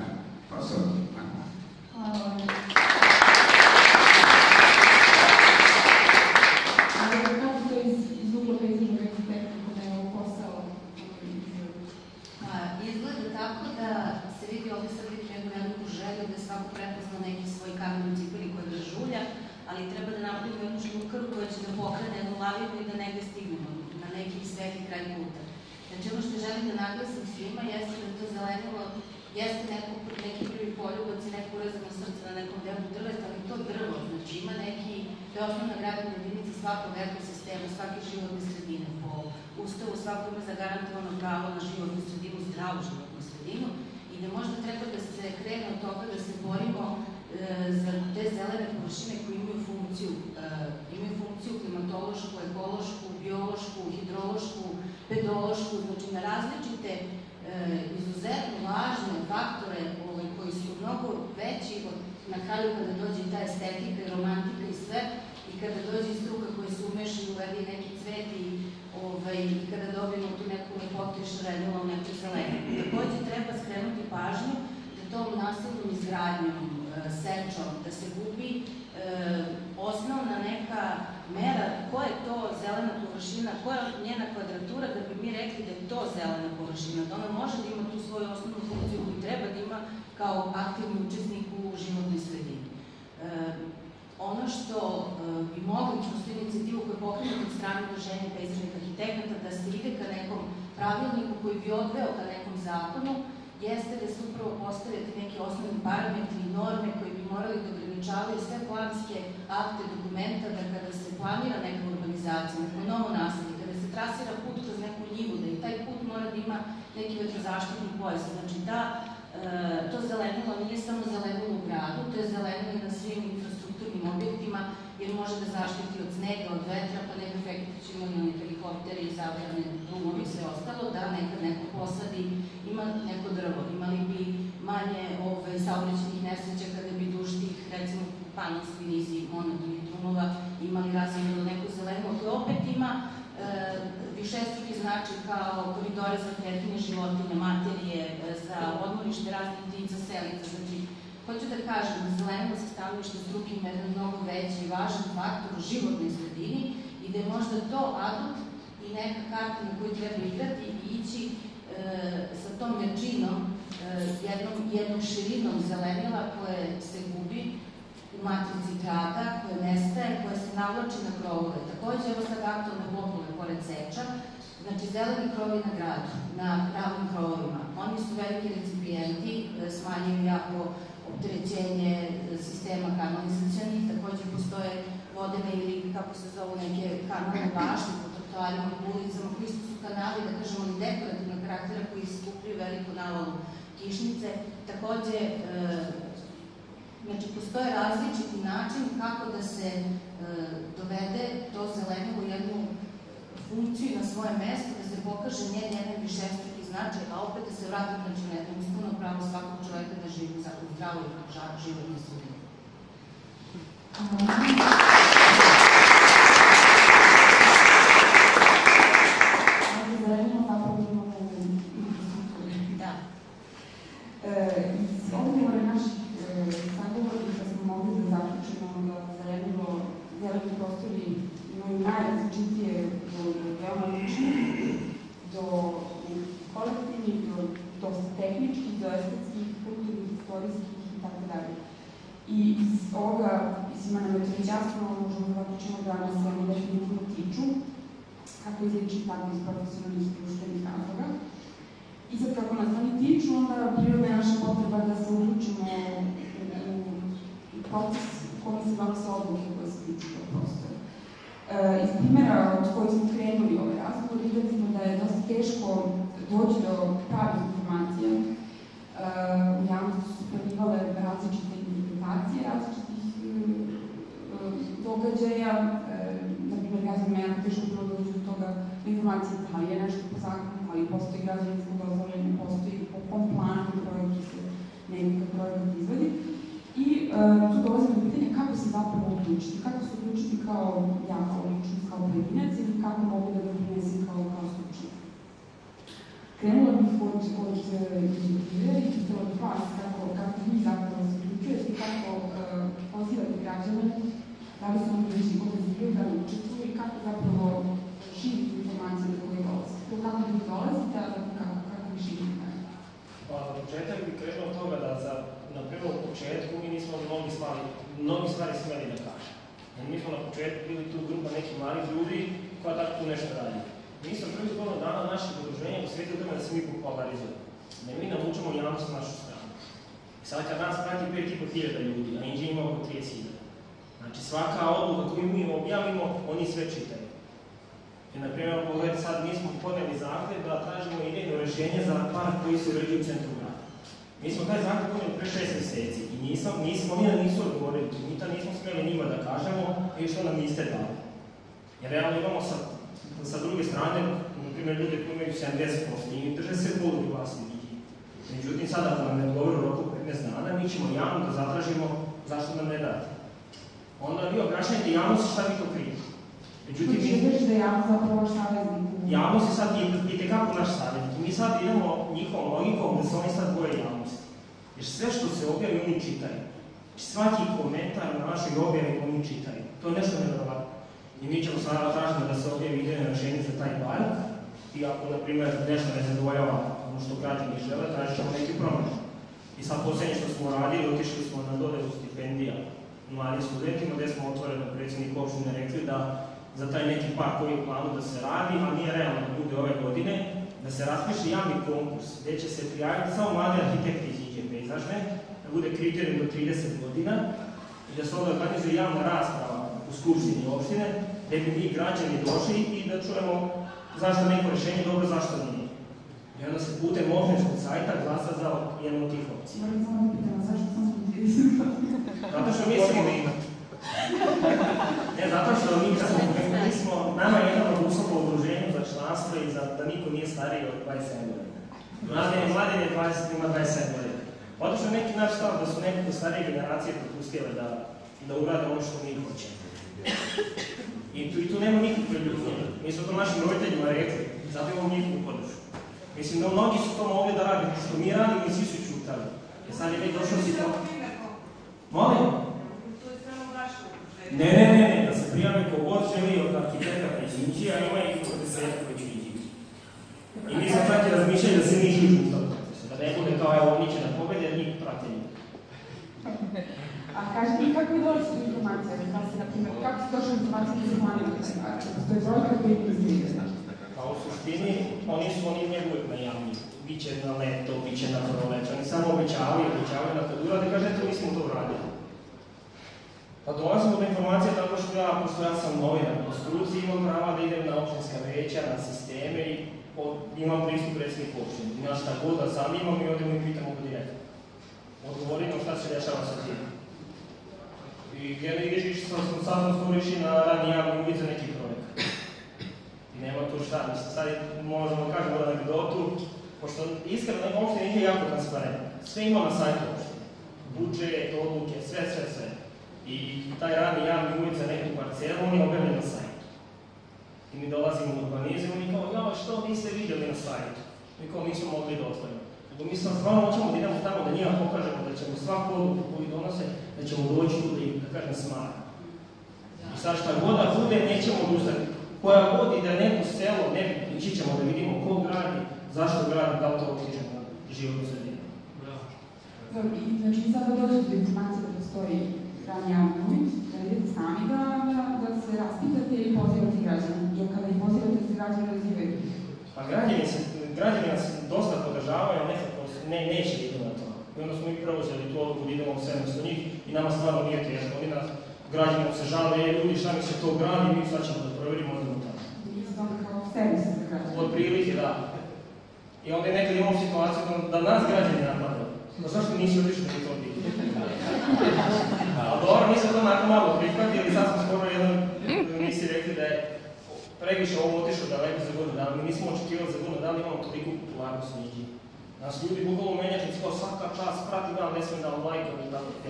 pa sad. Hvala vam. Jeste neki prvi poljubac i neko urezano srce na nekom delu drveta, ali to drvo, znači ima neki, to je osnovna gradna jedinica svakog ekosistema, svake životne sredine. Po ustavu svako ima zagarantovano pravo na životnu sredinu, zdravu životnu sredinu i da možda treba da se krene od toga da se borimo za te zelene površine koje imaju funkciju, imaju funkciju klimatološku, ekološku, biološku, hidrološku, pedološku, znači na različite izuzetno važne faktore koji su mnogo veći na kraju kada dođe i ta estetika i romantika i sve i kada dođe i struka koja se umeša i uvede neki cvet i kada dobijemo tu neku lepotu i šarenilo u neku zelenu. Takođe treba skrenuti pažnju da tom nasilnom izgradnjom, sečom, da se gubi osnovna neka mera koja je to zelena površina, koja je njena kvadratura da bi mi rekli da je to zelena površina, da ona može da ima tu svoju osnovnu funkciju koju treba da ima kao aktivni učesnik u životnoj sredini. Ono što bi mogli kroz tu inicijativu koju je pokrenuta od strane udruženja pejzažnih arhitekata da se ide ka nekom pravilniku koji bi odveo ka nekom zakonu, jeste da se upravo postave neki osnovni parametri i norme koji bi morali da ograničavaju sve planske akte dokumenta, da kada se planira neka urbanizacija, neko novo naselje, kada se trasira put kroz neku njivu, da i taj put mora da ima neki vetrozaštitni pojas. Znači, to zelenilo nije samo zelenilo u gradu, to je zelenilo na svim infrastrukturnim objektima, jer može da zaštiti od snega, od vetra, pa neka efektični helikopteri, zabrane drugovi i sve ostalo, da nekad neko posadi ima neko drvo, imali bi manje saobraćajnih nesreća kada bi duž tih, recimo, panelski nizi, monotonih drumova imali razvijeno neku zelenu, koja opet ima višestruki značaj kao koridore za kretanje životinja, materije, za odmorište raznih ptica, selica. Znači, hoću da kažem, zeleno se stanovište struke ima jedan mnogo veći i važan faktor u životnoj sredini i da je možda to adut i neka karta na koju treba igrati i ići sa tom jačinom jednom, jednom širinom zelenila koje se gubi u matrici traga, koje nestaje, koje se navlači na krovove. Takođe, evo sad aktualne popule pored Seča, znači zeleni krovi na gradu, na pravim krovima. Oni su veliki recipijenti, smanjuju jako opterećenje sistema kanalizacionih, takođe postoje vodene ili, kako se zovu, neke kanalne bašne po trotoarima, po ulicama, koji su kanali, da kažemo, i dekorativnog karaktera koji skupljaju veliku navalu kišnice. Takođe, znači, postoje različiti način kako da se dovede to zeleno u jednu funkciju na svoje mesto, da se pokaže njen višestruki značaj, a opet da se vrati na jedno ustavno pravo svakog čoveka da živi u zdravoj životnoj sredini. Iz odgovora naših sagovornika smo mogli da zaključimo da zeleni prostori imaju najrazličitije do veoma ličnih, do kolektivnih, do dosta tehničkih, do estetskih, kulturnih, istorijskih i tako dalje. I iz ovoga, iz imena metrovićarstva, možemo zaključimo da nas oni definitivno tiču, kako iz ličnih, tako iz profesionalnih društvenih razloga. I sad, kako nas oni tiču, onda prirodna je naša potreba da se uključimo u proces u kome se donose odluke koje se tiču tog prostora. Iz primera od kojih smo krenuli ovaj razgovor, videli smo da je dosta teško doći do pravih informacija. U javnosti su pojavljivale različite interpretacije različitih događaja. Naprimjer, građanima je teško bilo doći do toga informacije da li je nešto po zakonu, ali postoji građevinsko dozvoljeno, postoji po kom planu projektu se nekakav projekat izvodi. I tu dolazimo do pitanja kako se zapravo odlučiti, kako se odlučiti kao ja, kao ličnost, kao pojedinac ili kako mogu da doprinesim kao stručnjak. Krenula bih od inicijative i pitala bih vas kako vi zapravo se odlučujete i kako pozivate građane, da li se oni lični odlučuju, da li učestvuju i kako zapravo širiti informacije do koje dolaze. Kako vi dolazite, kako vi živite? Početak bi krenuo od toga da, na prvom početku, mi nismo mnogi stvari smeli da kažemo. Mi smo na početku bili tu grupa nekih malih ljudi koja tako tu nešto radi. Mi smo prvi zgodno dana naših udruženja posvetili tome da se mi popularizujemo, da mi navučemo javnost na našu stranu. Sad kad nas prati pet i po hiljada ljudi, a Inđija ima oko trideset hiljada. Znači svaka odluka koju mi objavimo, oni sve čitaju. Na primjer, pogledajte, sad mi smo podneli zahtev da tražimo idejno rešenje za park koji se uređuje u centru grada. Mi smo taj zahtev podneli pre šest meseci i oni nam nisu odgovorili, mi tad nismo smeli njima da kažemo i što nam niste dali. Jer realno imamo sa druge strane, na primjer, ljude koji imaju sedamdeset posto i drže se budu vlasni. Međutim, sad ako nam ne odgovore u roku petnaest dana, mi ćemo javno da zatražimo zašto nam ne date. Onda vi obraćajte javnosti šta vi to krijete. Međutim, javnost je sad i tekako naš savjet. Mi sad idemo njihovom logikom da se oni sad boje javnosti. Jer sve što se objavi, oni čitaju. Svaki komentar na našoj objavi, oni čitaju. To je nešto nevjerovatno. I mi ćemo sada tražiti da se objavi idejno rešenje za taj park. I ako, na primjer, nešto ne zadovoljava ono što građani žele, tražit ćemo neki promašaj. I sad posljednje što smo radili, otišli smo na dodelu stipendija mladim studentima, gde smo otvoreno predsjedniku opštine rekli da za taj neki park koji je u planu da se radi, a nije realno da bude ove godine, da se raspiše javni konkurs gde će se prijaviti samo mladi arhitekti iz Inđije pejzažne, da bude kriterijum do trideset godina i da se onda organizuje javna rasprava u skupštini opštine gde bi mi građani došli i da čujemo zašto je neko rešenje dobro, zašto nije. I onda se putem opštinskog sajta glasa za jednu od tih opcija. Zato što mislimo da imate. Ne, zato što mi smo, nama je jedan od uslova udruženja za članstvo i da niko nije stariji od dvadeset sedam godina. Mladen je dvadeset, ima dvadeset sedam godina. Otišao neki naš stav da su nekako starije generacije propustile da urade ono što mi hoće. I tu nema nikog preljutnjena. Mi smo to našim roditeljima rekli, zato imamo njihovu podršku. Mislim da mnogi su to mogli da radimo, što mi radimo i svi su čutali. Jer sad je već došao si to... Molim? Ne, ne, ne, da se prijave kogod želi od arhitekata iz Inđije, a ima ih od desetak već u Inđiji. I mi smo čak i razmišljali da se niži učutali, da ne bude kao evo informacja, informacja na przykład, jak proszę informacje wysłane na ten artykuł. To jest rolka, której nie znasz. A o suštini, oni su oni ne uvijek najavni. Biće na leto, biće na proleće. Oni samo obećavaju, obećavaju na to dura, da kaže, eto, mi smo to uradili. Pa dolazimo do informacije tako što ja, pošto ja sam novinar po struci, imam prava da idem na opštinska veća, na sisteme i imam pristup predsjednik opštine. I na šta god da sam imam i odemo i pitamo ga direktno. Odgovorimo šta se dešava sa tim. I gledaj, viš, sam sam skoriši na radni javni uvid za neki projekat. Nema tu šta, mislim, sad možemo da kažemo anegdotu, pošto iskreno opština nije jako transparentna. Sve ima na sajtu opštine. Budžet, odluke, sve, sve, sve. I taj radni javni uvid za neku parcelu, on je objavljen na sajtu. I mi dolazimo u urbanizmu i mi kao, java, što niste vidjeli na sajtu? Mi kao, nismo mogli da otvorimo. Mi sam stvarno hoćemo da idemo tamo, da njima pokažemo, da ćemo svaku odluku koju donose, da ćemo doći tu da im, da kažem, smara. I sad šta god da bude, nećemo odustati. Koja god i da neko selo, nekako ići ćemo da vidimo ko gradi, zašto gradi, da li to otičemo životno sredinu. Dobro, i znači mi sad da dođe do informacije da postoji radni javni uvid, da idete sami da se raspitate ili pozivate građana, jer kada ih pozivate se građana razivaju. Pa građani se, građani nas dosta podržavaju, ali nekako neće idu na to. I onda smo mi preuzeli tu odluku, idemo u sedem sto njih i nama stvarno nije teško. Oni nas, građanom se žale, ljudi šta mi se to gradi, mi sad ćemo da provjerimo odmah u tamo. I onda kao servis za građana. Od prilike, da. I onda nekad imamo situaciju da nas građani napadaju. No zašto nisi odlično da to biti? Ali dobro, mi smo to nakon malo prihvatili, sad smo skoro jedan, mi si rekli da je previše ovo otišao daleko za godinu dana, mi nismo očekivali za godinu dana, imamo toliku popularnost njih. Nas ljudi bukvalno menja, kad si kao svaka čas prati dan, ne smem da lajkam i tako te.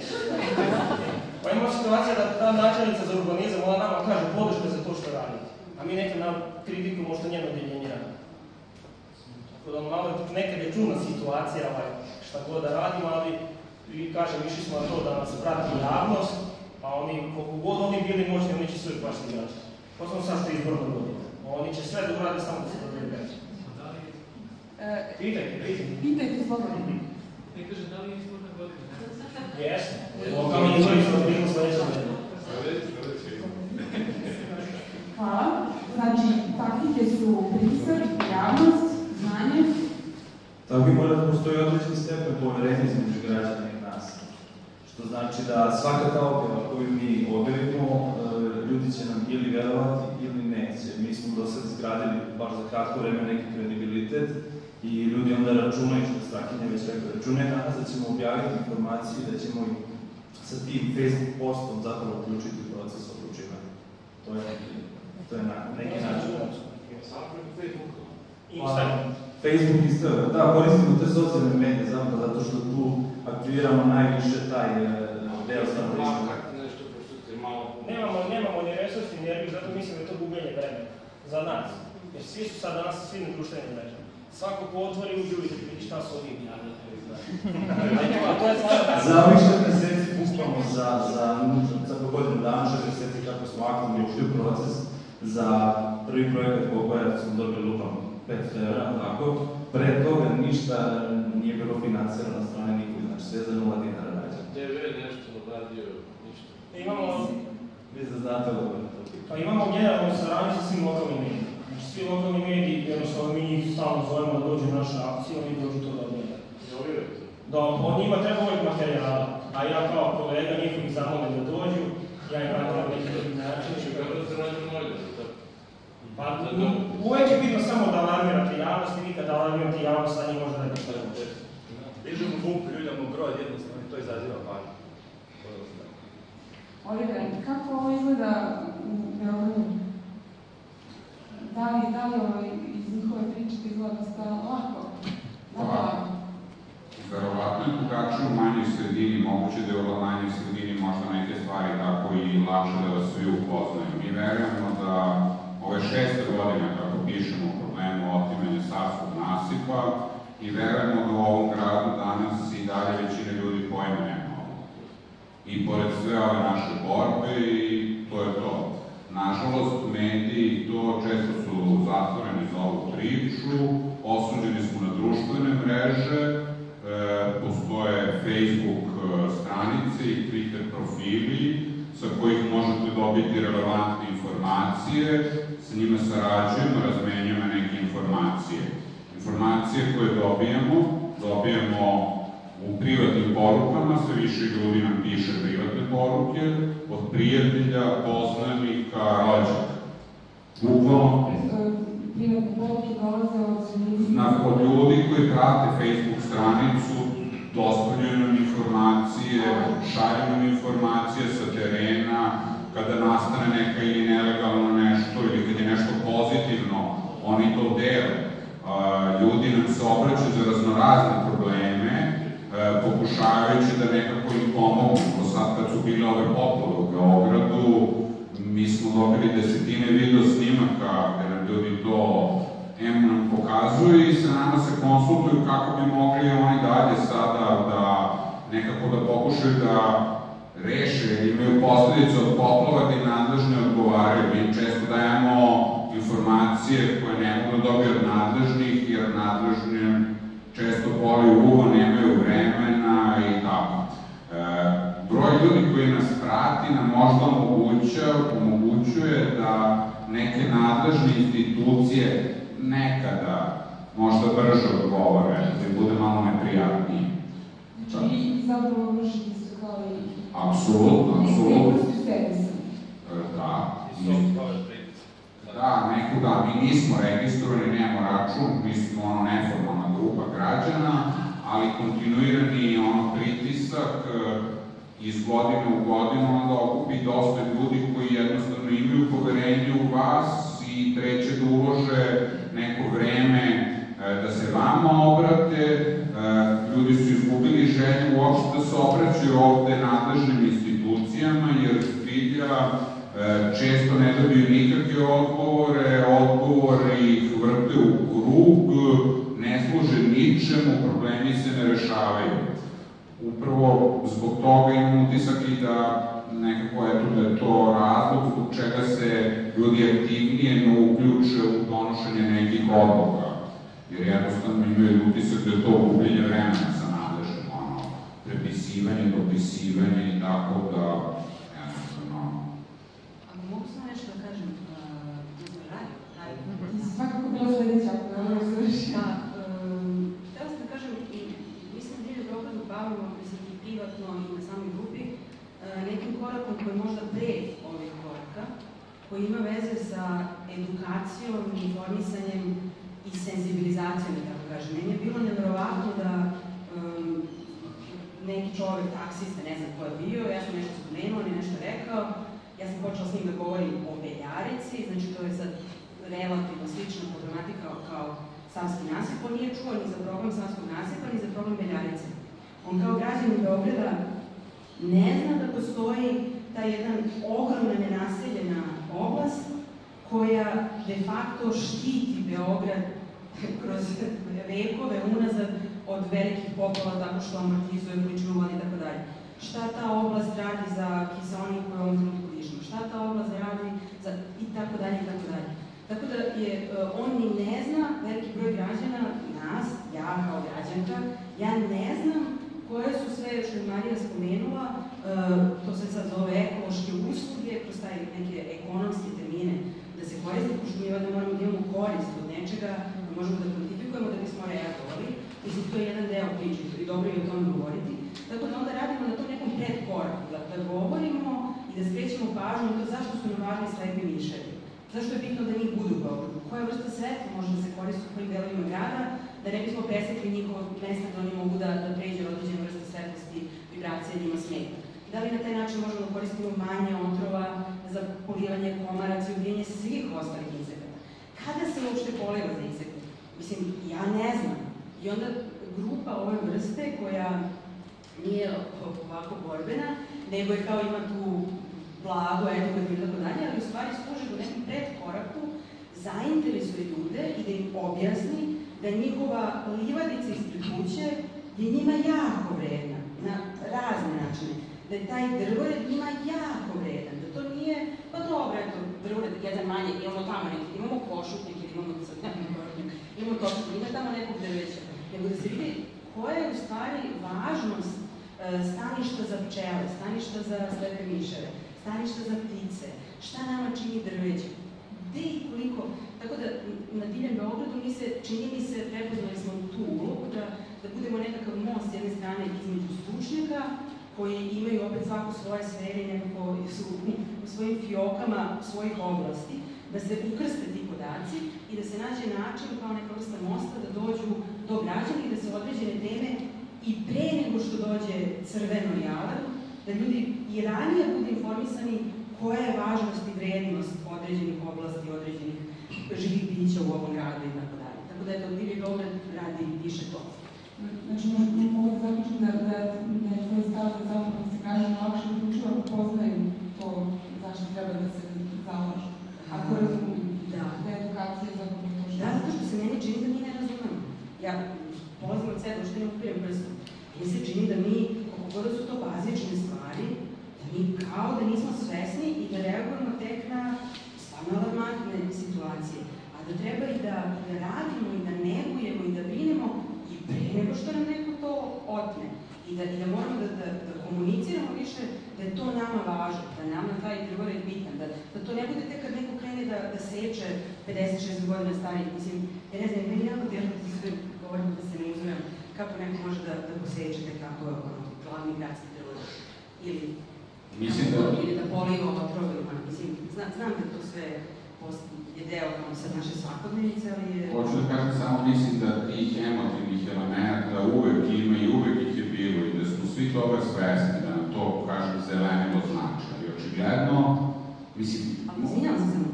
Pa imamo situacija da ta načelnica za urbanizam, ona nama kaže podrška za to što radite, a mi nekad nam kritiku možda njeno deljenje radi. Tako da malo nekad je čudna situacija, šta god da radimo, ali i kažem, išli smo na to da nas prati javnost, pa oni, koliko god oni bili moćni, oni će sve pašli građani. Posledno sad što je izborno godine. Oni će sve da urade samo da se dodaju građani. Pitajte, pitajte. Pitajte slobodno. Ne kaže, da li je izborna godine? Jesno. Lokalni izbori su odbili u sledećem dnevu. Hvala. Znači, taktike su pritisak, javnost, znanje. Tako i mora da postoji odlični stepen poverenja između građana i nas. Što znači da svaka ta objava koju mi objavimo, ljudi će nam ili verovati ili neće. Mi smo do sad izgradili baš za kratko vreme neki kredibilitet i ljudi onda računaju, što Strahinja već rekao, računaju danas da ćemo objaviti informacije i da ćemo im sa tim Facebook postom zapravo uključiti proces odlučivanja. To je neki način. Instagram. Facebook i sve, da, koristimo te socijalne medije zapravo, zato što tu aktiviramo najviše taj deo stanovništva. Nemamo ni resursi, ni energiju, zato mislim da je to gubljenje vremena za nas, jer svi su sad danas svi na društvenim mrežama. Svako ko otvori uđe i vidi šta su ovih javnih mreža. Za ovih šest meseci puštamo za godinu dana, šest meseci kako smo aktivni ušli u proces za prvi projekat koga smo dobili lupama. pet evra, tako, pre toga ništa nije bilo financirano na strane nikog, znači sve za nula dinara rađa. te ve nešto radio, ništa. Imamo... Vi se znate ovo. Pa imamo generalno saradnje sa svim lokalnim medijima. Znači svi lokalni mediji, jednostavno mi njih stalno zovemo da dođu naša akcija, oni dođu to da odgledaju. Dovirujete? Da, od njima treba ovih materijala, a ja kao kolega njihovih zamolim da dođu, ja im radila neki drugi način. Znači kako da se nađu molite? Uvijek je bitno samo da alarmirate javnost i nikada alarmirate javnost, sad njih možda ne postavljamo. Ližemo buku ljudima u broj jednostavno i to izaziva pažnje. Oliver, kako ovo izgleda u Beogradu? Da li iz njihove priče to izgleda dosta lako? Verovatno je drugačije u manjoj sredini, moguće da je u manjoj sredini možda neke stvari tako i lakše da svi upoznaju. Mi verujemo da ove šeste godine kako pišemo o problemu otimanja savskog nasipa i verujemo da u ovom gradu danas i dalje većina ljudi pojma nema odluku. I pored sve ove naše borbe i to je to. Nažalost, mediji to često su zatvoreni za ovu priču, osuđeni smo na društvene mreže, postoje Facebook stranice i Twitter profili, sa kojih možete dobiti relevantne informacije, sa njima sarađujemo, razmenjujemo neke informacije. Informacije koje dobijemo, dobijemo u privatnim porukama, sve više ljudi nam piše privatne poruke, od prijatelja, poznanika, rođaka. Bukvalno... Privatne poruke dolaze od... Od ljudi koji prate Facebook stranicu, dostavljaju nam informacije, šalju nam informacije sa terena, kada nastane neka ili nelegalno nešto, ili kada je nešto pozitivno, oni to dele. Ljudi nam se obraćaju za raznorazne probleme, pokušavajući da nekako im pomogu. Sad kad su bile ove poplave u Beogradu, mi smo dobili desetine video snimaka, gde nam ljudi to nam pokazuju i sa nama se konsultuju kako bi mogli oni dalje sada da nekako da pokušaju da reše, imaju posledice od poplava gde nadležni odgovaraju. Mi često dajemo informacije koje ne mogu da dobiju od nadležnih, jer nadležni često poliju uvo, nemaju vremena i tako. Broj ljudi koji nas prati nam možda omogućuje da neke nadležne institucije nekada možda brže odgovore, da bude malo neprijatniji. Znači, vi zapravo vršite se kao i... Apsolutno, apsolutno. Neku vrstu servisa. Da. Da, neku da. Mi nismo registrovani, nemamo račun, mi smo ono neformalna grupa građana, ali kontinuirani ono pritisak iz godine u godinu onda okupi dosta ljudi koji jednostavno imaju poverenje u vas i treće da ulože neko vreme da se vama obrate. Ljudi su izgubili želju uopšte da se obraćaju ovde nadležnim institucijama, jer vidja često ne dobiju nikakve odgovore, odgovore ih vrte u krug, ne služe ničemu, problemi se ne rešavaju. Upravo zbog toga imam utisak i da nekako eto da je to razlog zbog čega se ljudi aktivnije ne uključe u donošenje nekih odluka, jer jednostavno imaju utisak da je to gubljenje vremena sa nadležnim, ono, prepisivanje, dopisivanje i tako da, jednostavno. Ali mogu sam nešto da kažem, da se radi, da se svakako bilo sledeća, da mogu završiti. Htela sam da kažem, mi smo bili u Beogradu, bavimo i privatno i na samoj grupi, nekim korakom koji je možda pre ovih koraka, koji ima veze sa edukacijom, informisanjem i senzibilizacijom, tako kažem. Meni je bilo neverovatno da neki čovek, taksista, ne znam ko je bio, ja sam nešto spomenuo, on je nešto rekao, ja sam počela s njim da govorim o beljarici, znači to je sad relativno slična problematika kao savski nasip, on nije čuo ni za problem savskog nasipa, ni za problem beljarice. On kao građanin Beograda ne zna da postoji ta jedna ogromna nenaseljena oblast koja de facto štiti Beograd kroz vekove unazad od velikih poplava tako što amortizuje bujičnu vodu i tako dalje. Šta ta oblast radi za kiseonik koji je ovom trenutku dišno? Šta ta oblast radi za i tako dalje i tako dalje. Tako da je, on ni ne zna, veliki broj građana, nas, ja kao građanka, ja ne znam koje su sve, što je Marija spomenula, to se sad zove ekološke usluge, kroz taj neke ekonomske termine, da se koriste, pošto mi ovdje moramo da imamo korist od nečega, da možemo da kvantifikujemo da bismo reagovali, mislim, to je jedan deo priče i dobro je o tom govoriti. Tako da onda radimo na tom nekom predkoraku, da govorimo i da skrećemo pažnju na to zašto su nam važni slepi miševi, zašto je bitno da njih budu u Beogradu, koja vrsta svetla može da se koriste u kojim delovima grada, da ne bismo presekli njihovo mesta da oni mogu da pređe određene vrste svetlosti, vibracije, njima smeta. Da li na taj način možemo da koristimo manje otrova za polivanje komaraca i ubijanje svih ostalih insekata? Kada se uopšte poliva za insekte? Mislim, ja ne znam. I onda grupa ove vrste koja nije ovako borbena, nego je kao ima tu blago, edukativno i tako dalje, ali u stvari služi u nekom predkoraku, zainteresuje ljude i da im objasni da njihova livadica ispred kuće je njima jako vredna, na razne načine, da je taj drvored njima jako vredan, da to nije, pa dobro, eto, drvored jedan manje, imamo tamo neki, imamo košutnik, imamo košutnik, imamo tošutnik, ima tamo nekog drveća, nego da se vidi koja je u stvari važnost staništa za pčele, staništa za slepe miševe, staništa za ptice, šta nama čini drveće, gde i koliko, tako da na diljem Beogradu mi se, čini mi se, prepoznali smo tu ulogu da budemo nekakav most s jedne strane između stručnjaka, koji imaju opet svako svoje sfere i nekako su u svojim fiokama svojih oblasti, da se ukrste ti podaci i da se nađe način kao neka vrsta mosta da dođu do građana i da se određene teme i pre nego što dođe crveno i alarm, da ljudi i ranije budu informisani koja je važnost i vrednost određenih oblasti, određenih živih bića u ovom gradu i tako dalje. Tako da je to Divlji Beograd radi i više to. Znači, mogu zaključiti da je tvoj stav da zapravo se građani lakše uključuju ako poznaju to zašto treba da se zalažu. Ako razumiju da je edukacija zapravo to što... Da, zato što se meni čini da mi ne razumemo. Ja polazim od sebe, što imam prijem prstu. Mi se čini da mi, kako god su to bazične stvari, da mi kao da nismo svesni i da reagujemo tek na stvarno alarmantne situacije. A da treba i da radimo i da negujemo i da brinemo i pre nego što nam neko to otme. I da moramo da komuniciramo više da je to nama važno, da nam na taj drvor je bitan, da to ne bude tek kad neko krene da seče pedeset šest godina stari, mislim, ja ne znam, meni je jako teško da se sve govorimo da se ne uzmem, kako neko može da posjećate kako je glavni gradski drvor ili da poliju ova programa, mislim, znam da to sve je deo sad naše svakodnevnice, ali je... Hoću da kažem samo, mislim da tih emotivnih elemenata uvek ima i uvek ih je bilo i da smo svi toga svesni, da nam to, kažem, zelenilo značaj. I očigledno, mislim... Ali izvinjam se samo,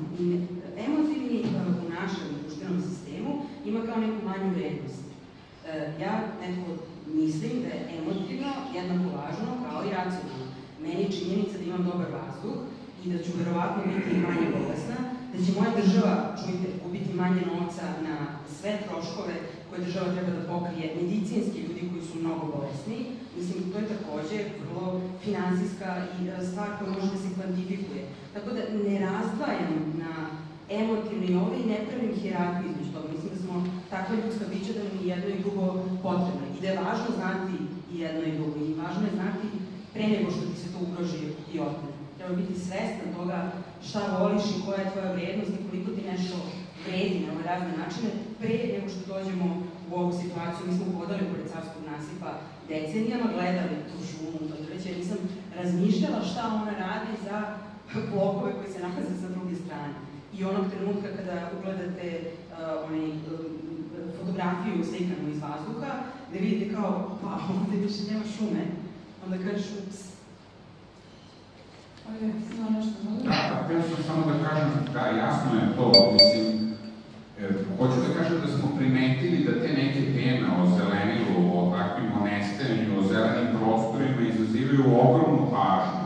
emotivni u našem društvenom sistemu ima kao neku manju vrednost. Ja nekako mislim da je emotivno jednako važno kao i racionalno. Meni je činjenica da imam dobar vazduh i da ću verovatno biti manje bolesna, da će moja država, čujte, gubiti manje novca na sve troškove koje država treba da pokrije, medicinski ljudi koji su mnogo bolesni, mislim, to je takođe vrlo finansijska stvar koja može da se kvantifikuje. Tako da ne razdvajam na emotivne i ove i ne pravim hijerarhiju između toga. Mislim da smo takva ljudska bića da nam je jedno i drugo potrebno i da je važno znati i jedno i drugo i važno je znati pre nego što ti se to ugroži i otme. Treba biti svestan toga šta voliš i koja je tvoja vrednost i koliko ti nešto vredi na ove razne načine. Pre nego što dođemo u ovu situaciju, mi smo hodali pored Carskog nasipa decenijama, gledali tu šumu, to treće, ja nisam razmišljala šta ona radi za blokove koji se nalaze sa druge strane. I onog trenutka kada ugledate fotografiju slikanu iz vazduha, da vidite kao, pa, ovde više nema šume, onda kažeš, ups. Ali ti si imao nešto zove? Da, htio sam samo da kažem, da, jasno je to, mislim, hoću da kažem da smo primetili da te neke teme o zelenilu, o takvim onestajanju, o zelenim prostorima izazivaju ogromnu pažnju.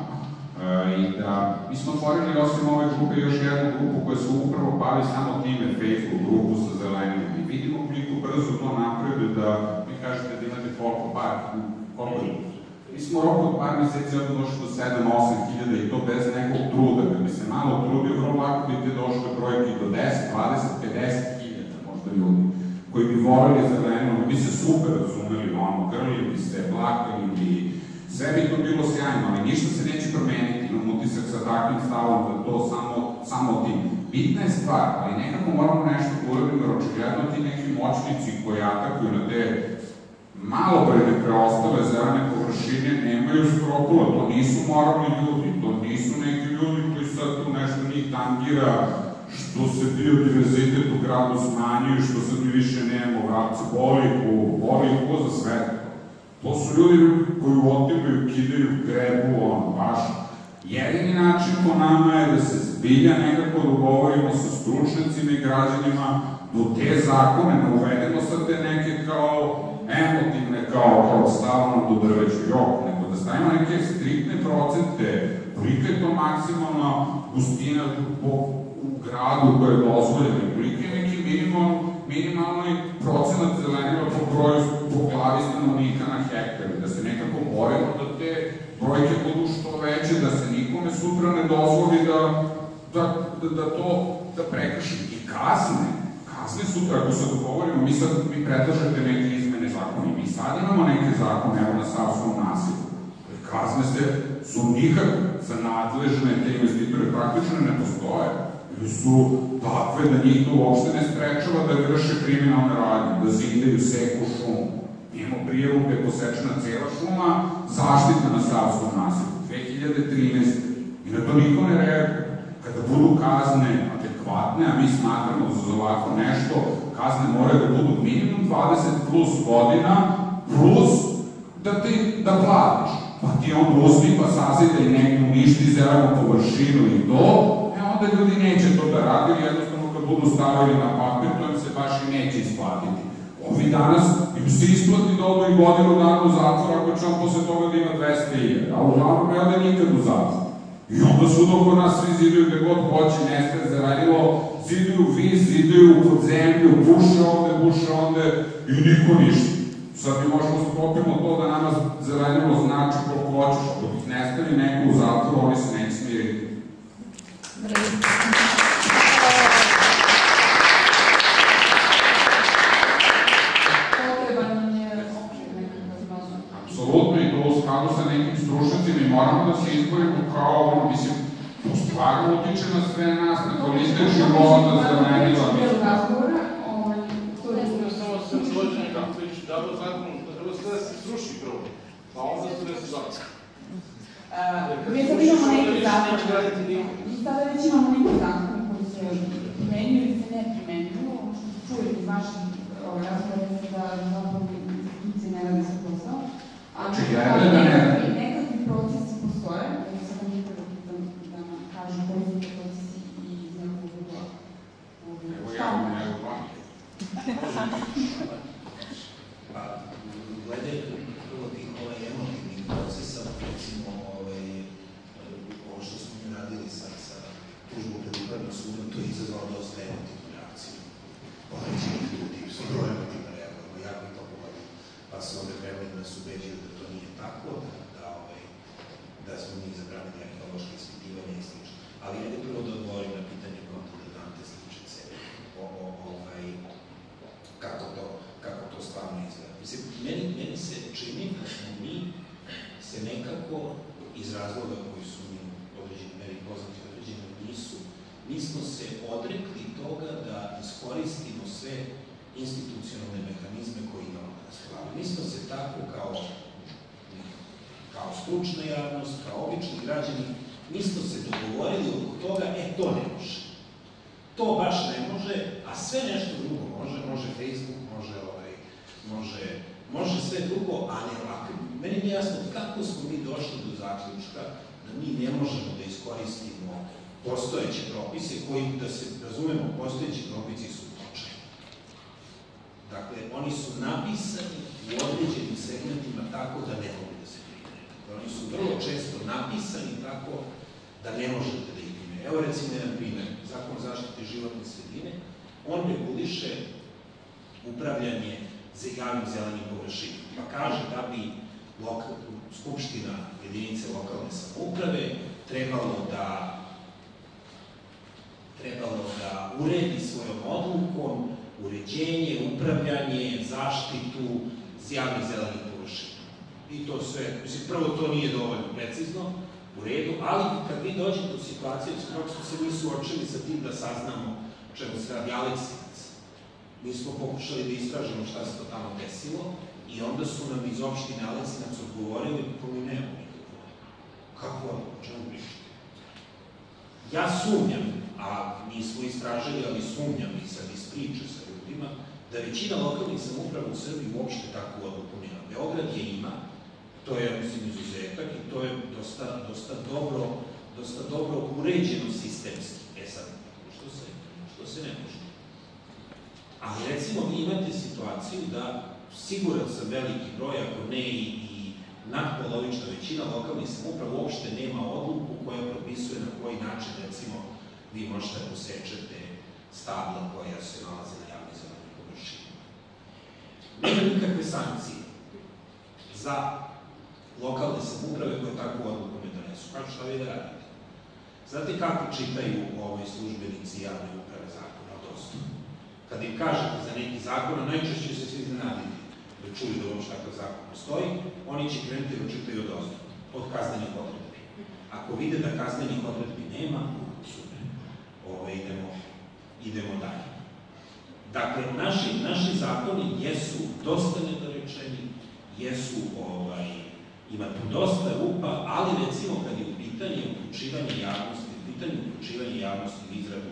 I da, mi smo formirali osim ove grupe još jednu grupu koja se upravo bavi samo time, Facebook grupu sa zelenilom. I vidimo koliko brzo to napreduje da vi kažete da imate koliko par, koliko je. Mi smo rok od par meseci onda došli do sedam do osam hiljada i to bez nekog truda. Da bi se malo trudio, vrlo lako bi te došle brojke do deset, dvadeset, pedeset hiljada možda ljudi koji bi volili zelenilo, bi se super razumeli, ono, grlili bi se, plakali bi, sve bi to bilo sjajno, ali ništa se neće promeniti, imam utisak sa takvim stavom da to samo tim. Bitna je stvar, ali nekako moramo nešto uraditi, jer očigledno ti neki moćnici koji atakuju na te malobrojne preostale zelene površine nemaju skrupula, to nisu moralni ljudi, to nisu neki ljudi koji sad tu nešto njih tangira, što se biodiverzitet u gradu smanjuje, što sad mi više nemamo vrapca, boli ko, boli ko za sve. To su ljudi koji otimaju, kidaju, grebu, ono, baš. Jedini način po nama je da se zbilja nekako dogovorimo sa stručnicima i građanima do te zakone, ne uvedemo sad te neke kao emotivne, kao stavno do drveću joku, nego da stavimo neke striktne procente, kolika je to maksimalna gustina u gradu koja je dozvoljena, kolika je neki minimalni procenat zelenila po broju po glavi stanovnika na hektaru, da se nekako borimo da te brojke budu što veće, da se nikome sutra ne dozvoli da prekrši. I kazne, kazne sutra, ako se dogovorimo, mi sad mi predlažete neke izmene zakona, mi sad imamo neke zakone, evo na Savskom nasipu, kazne su nikakve, za nadležne te investitore praktično ne postoje. Ili su takve da njih to uopšte ne sprečava da vrše kriminalne radnje, da zidaju, seku šumu. Imamo prijavu gde je posečena cela šuma, zaštita na Savskom nasipu, dve hiljade trinaeste. I na to niko ne reaguje. Kada budu kazne adekvatne, a mi smatramo za ovako nešto, kazne moraju da budu minimum dvadeset plus godina, plus da ti da platiš. Pa ti onda uzmi pa sazite i nekaj uništi zelenu površinu i to, e onda ljudi neće to da radi, jednostavno kad budu stavili na papir, to im se baš i neće isplatiti. Ovi danas im se isplati da odu i godinu dana u zatvor, ako će on posle toga da ima dvesta hiljada, a uglavnom ja da nikad u zatvor. I onda svuda oko nas svi ziduju gde god hoće, nestaje zaradilo, ziduju vi, ziduju pod zemlju, buše ovde, buše ovde i niko ništa. Sad mi možemo sklopimo to da nama zaradilo znači koliko hoćeš, dok ih nestavi neko u zatvoru, oni se neće smiriti. Moramo da se izborimo kao ono, mislim, stvarno utiče na sve nas, na kvalite života, zelenila. Ne samo da se dođe nekako priče, da bi zakon, da treba sve da se sruši prvo, pa onda sve se zakon. Mi sad imamo neki zakon, sada već imamo neki zakon koji se primenjuju ili se ne primenjuju, ono što se čuje iz vaših razgledanja da zapravo instituci ne radi se posao. Znači, jedan da ne radi. Glede prvo tih emotivnih procesa, recimo ovo što smo mi radili sa tužbom pred Upravnim sudom, to je izazvalo dosta emotivnu reakciju. Određenih ljudi su vrlo emotivno reagovali, jako je to pogodilo. Pa se onda trebali da nas ubeđuju da to nije tako, da smo mi izabrali arheološke ispitivanja i slično. Ali ajde prvo da odgovorim na pitanje kontakta Dante Sličice. Kako to, kako to stvarno izgleda. Mislim, meni, meni se čini da smo mi se nekako iz razloga koji su mi određeni meri poznati određeni nisu, nismo se odrekli toga da iskoristimo sve institucionalne mehanizme koje imamo na raspolaganju. Nismo se tako kao, kao stručna javnost, kao obični građani, nismo se dogovorili oko toga, e, to ne može. To baš ne može, a sve nešto drugo može, može Facebook, može sve drugo, ali ovako, meni mi je jasno kako smo mi došli do zaključka da mi ne možemo da iskoristimo postojeće propise koji, da se razumemo, postojeći propisi su točni. Dakle, oni su napisani u određenim segmentima tako da ne mogu da se primene. Oni su vrlo često napisani tako da ne možete da ih primene. Evo recimo jedan primer, Zakon o zaštiti životne sredine, on reguliše upravljanje javnim zelenim površinima. Pa kaže da bi Skupština jedinice lokalne samouprave trebalo da uredi svojom odlukom uređenje, upravljanje, zaštitu javnih zelenih površina. I to sve, mislim, prvo to nije dovoljno precizno u redu, ali kad vi dođete u situaciju s kojom smo se mi suočili sa tim da saznamo čemu se radi Aleksinac, mi smo pokušali da istražimo šta se to tamo desilo i onda su nam iz opštine Aleksinac odgovorili kako mi nemamo nikakvo. Kako ono? Čemu pričate? Ja sumnjam, a nismo istražili, ali sumnjam i sad iz priče sa ljudima, da većina lokalnih samouprava u Srbiji uopšte takvu odluku nema. Beograd je ima, to je, mislim, izuzetak i to je dosta dobro uređeno sistemski. E sad, što se ne može. Ali recimo vi imate situaciju da siguran sam veliki broj, ako ne i nadpolovična većina lokalnih samouprava uopšte nema odluku koja propisuje na koji način recimo vi možete posečete stabla koja se nalaze na javnoj zelenoj površini. Nema nikakve sankcije za lokalne samouprave koje takvu odluku ne donesu. Kako šta vi da radite? Znate kako čitaju ove službenici javne uprave zakona o dostupnosti? Kada im kažete za neki zakon, najčešće se svi iznenaditi da čuli da uopšte takav zakon postoji, oni će krenuti da čitaju od ozbiljno, od kaznenih odredbi. Ako vide da kaznenih odredbi nema, super, ovo idemo, idemo dalje. Dakle, naši, naši zakoni jesu dosta nedorečeni, jesu, ovaj, ima tu dosta rupa, ali recimo kad je u pitanju uključivanje javnosti, u pitanju uključivanje javnosti u izradu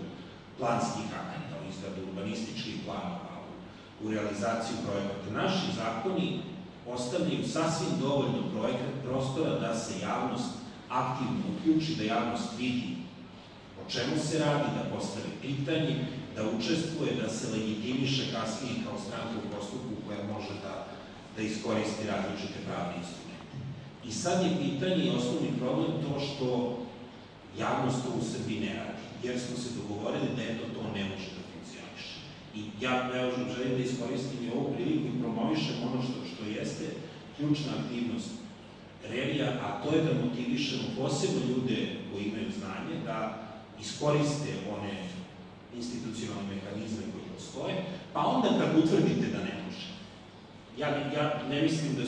planskih akata, u izradu urbanističkih planova, u realizaciju projekata, naši zakoni ostavljaju sasvim dovoljno prostora da se javnost aktivno uključi, da javnost vidi o čemu se radi, da postavi pitanje, da učestvuje, da se legitimiše kasnije kao stranka u postupku koja može da iskoristi različite pravne instrumente. I sad je pitanje i osnovni problem to što javnost to u Srbiji ne radi, jer smo se dogovorili da eto to ne može da funkcioniše. I ja želim da iskoristim ovu priliku i promovišem ono što jeste ključna aktivnost Relija, a to je da motivišemo posebno ljude koji imaju znanje, da iskoriste one institucionalne mehanizme koji postoje, pa onda kad utvrdite da ne može. Ja ne mislim da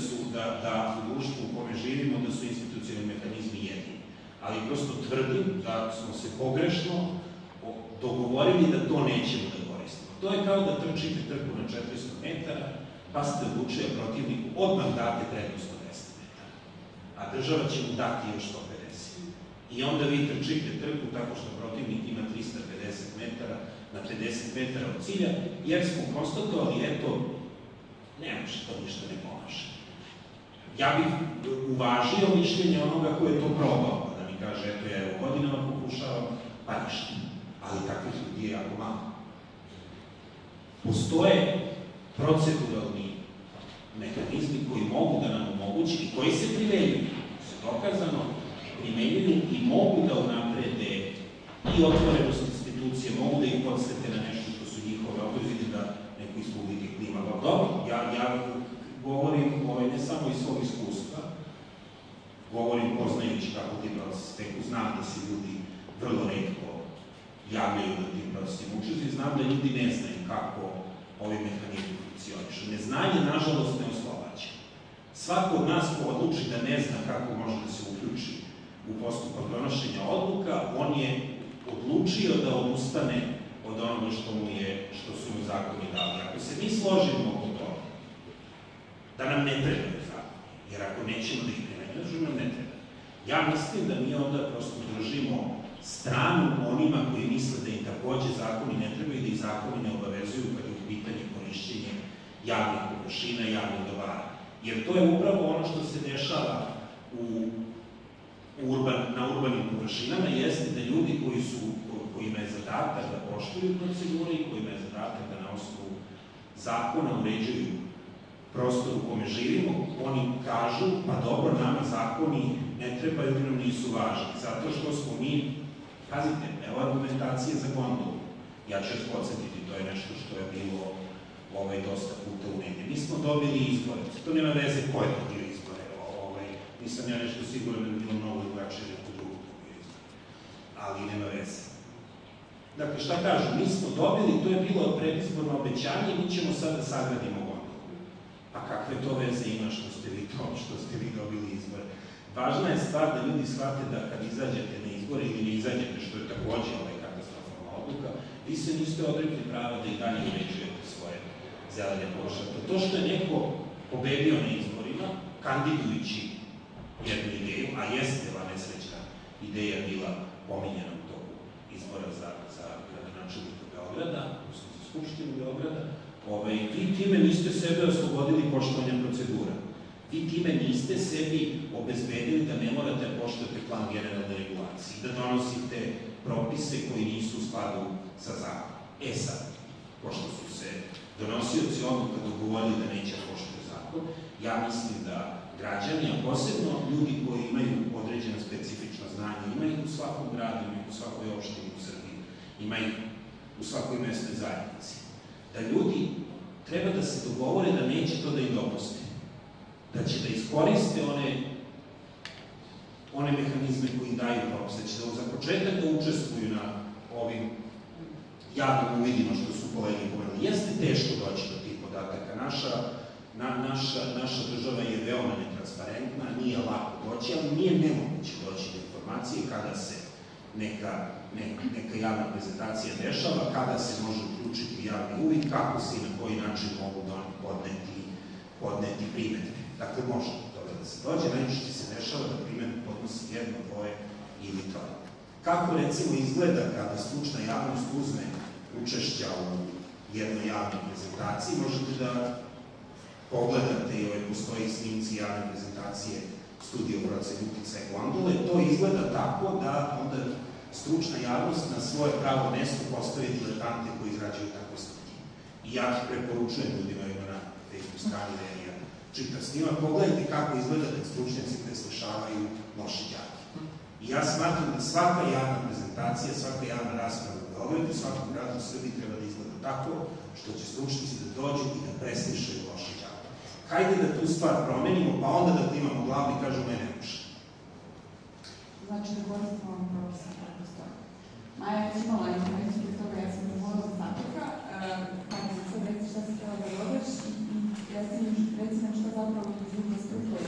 u društvu u kome živimo da su institucionalni mehanizmi jedini, ali prosto tvrdim da smo se pogrešno dogovorili da to nećemo da koristimo. To je kao da trčite trku na četiristo metara, pa ste odlučili protivniku odmah date prednost od deset metara, a država će mu dati još sto pedeset. I onda vi trčite trku tako što protivnik ima tristo pedeset metara na pedeset metara od cilja, jer smo konstatovali, eto, ne može, to ništa ne pomaže. Ja bih uvažio mišljenje onoga koji je to probao, da mi kaže, eto, ja evo godinama pokušavam, pa ništa. Ali takvih ljudi je jako malo. Postoje proceduralni mehanizmi koji mogu da nam omogući i koji se primenjuju, se dokazano primenjuju i mogu da unaprede i otvorenost institucije, mogu da ih podsete na nešto što su njihove obaveze, vidim da neko iz publike klima. Dobro, ja govorim ne samo iz svog iskustva, govorim poznajući kako ti proces teku, znam da se ljudi vrlo redko javljaju na tim procesnim učestvima i znam da ljudi ne znaju kako ovi mehanizmi funkcionišu. Neznanje, nažalost, ne oslobađa. Svako od nas ko odluči da ne zna kako može da se uključi u postupak donošenja odluka, on je odlučio da odustane od onoga što su mu zakoni dali. Ako se mi složimo oko toga, da nam ne trebaju zakoni, jer ako nećemo da ih primenjujemo, nam ne treba. Ja mislim da mi onda prosto držimo stranu onima koji misle da im takođe zakoni ne trebaju i da ih zakoni ne obavezuju kada je u pitanju korišćenje javnih površina, javnih dobara. Jer to je upravo ono što se dešava na urbanim površinama, jeste da ljudi kojima je zadatak da poštuju procedure i kojima je zadatak da na osnovu zakona uređuju prostor u kome živimo, oni kažu, pa dobro, nama zakoni ne trebaju i nam nisu važni, zato što smo mi, pazite, evo argumentacije za gondolu, ja ću vas podsjetiti, to je nešto što je bilo dosta puta u negdje. Mi smo dobili izbore, to nema veze ko je dobio izbore, nisam ja nešto siguran da bi bilo mnogo drugačije neko drugo dobio izbore, ali nema veze. Dakle, šta kažu, mi smo dobili, to je bilo predizborno obećanje i mi ćemo sad da sagradimo gondolu. Pa kakve to veze ima što ste vi to, što ste vi dobili izbore? Važna je stvar da ljudi shvate da kad izađete na izbore ili ne izađete, što je takođe ovaj katastrofalna odluka, vi se niste odrekli prava da i dalje uređujete svoje zelene površine. To što je neko pobedio na izborima, kandidujući jednu ideju, a jeste ova nesrećna ideja bila pominjena u toku izbora za gradonačelnika Beograda, odnosno za Skupštinu Beograda, vi time niste sebe oslobodili poštovanja procedura. Vi time niste sebi obezbedili da ne morate poštovati plan generalne regulacije i da donosite propise koji nisu u skladu sa zakonom. E sad, pošto su se donosioci odluka dogovorili da neće poštovati zakon, ja mislim da građani, a posebno ljudi koji imaju određena specifična znanja, ima ih u svakom gradu, ima ih u svakoj opštini u Srbiji, ima ih u svakoj mesnoj zajednici, da ljudi treba da se dogovore da neće to da ih dopuste, da će da iskoriste one mehanizme koji daju propise, da će da za početak da učestvuju na ovim javnim uvidima što su kolegi govorili. Jeste teško doći do tih podataka. Naša država je veoma netransparentna transparentna, nije lako doći, ali nije nemoguće doći do informacije kada se neka javna prezentacija dešava, kada se može uključiti u javni uvid, kako se i na koji način mogu podneti primedbe. Dakle, može do toga da se dođe, najčešće se dešava da primedbe podnosi jedno, dvoje ili troje. Kako, recimo, izgleda kada stručna javnost uzme učešća u jednoj javnoj prezentaciji, možete da pogledate i ove postoji snimci javne prezentacije studija Boraca Ljutica i Glandule. To izgleda tako da onda stručna javnost na svoje pravo mesto postavi diletante koji izrađuju tako studije. I ja ih preporučujem ljudima i na Facebook strani da je čita snima. Pogledajte kako izgleda da stručnjaci preslušavaju loše đake. I ja smatram da svaka javna prezentacija, svaka javna rasprava u Beogradu, svakom gradu u Srbiji treba da izgleda tako što će stručnici da dođu i da preslušaju loše đake. Hajde da tu stvar promenimo, pa onda da imamo glavu i kažemo je ne može. Znači da koristimo vam propisa kako stoji. Maja je imala intervenciju do toga, ja sam dovolila od znatnika, kako se sad reći šta se treba da dođeš i ja sam reći nam šta zapravo izgleda struke,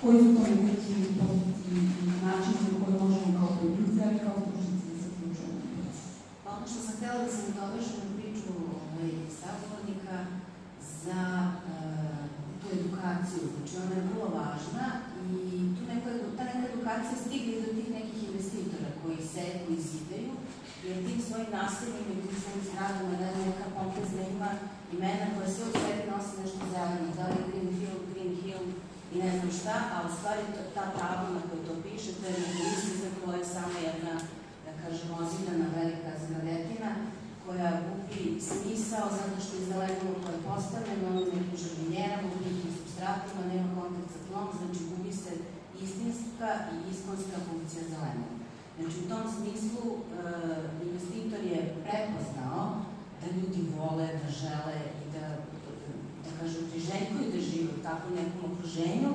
koji su to neki postupci i način za koji možemo kao pojedinci, ali kao stručnici da se uključujemo na proces. Pa ono što sam htjela da se dovežem na priču sagovornika za tu edukaciju, znači ona je vrlo važna i ta neka edukacija stigne do tih nekih investitora koji se izidaju, jer tim svojim nastavnim i tim svojim zgradama da je neka komplezna ima imena koja sve u sebi nosi nešto zajedno, da li je Green Hill, Green Hill i ne znam šta, a u stvari ta tabla na kojoj to piše, to je neka istina koja je samo jedna, da kažem, ozbiljna velika zgradatina koja gubi smisao zato što je zalegalo koje je postavljeno, ono je nekim žarvinjerama, u nekim substratima, nema kontakt sa tlom, znači gubi se istinska i iskonska funkcija zelena. Znači, u tom smislu investitor je prepoznao da ljudi vole, da žele i da, da kažem, priželjkuju da žive u takvom nekom okruženju,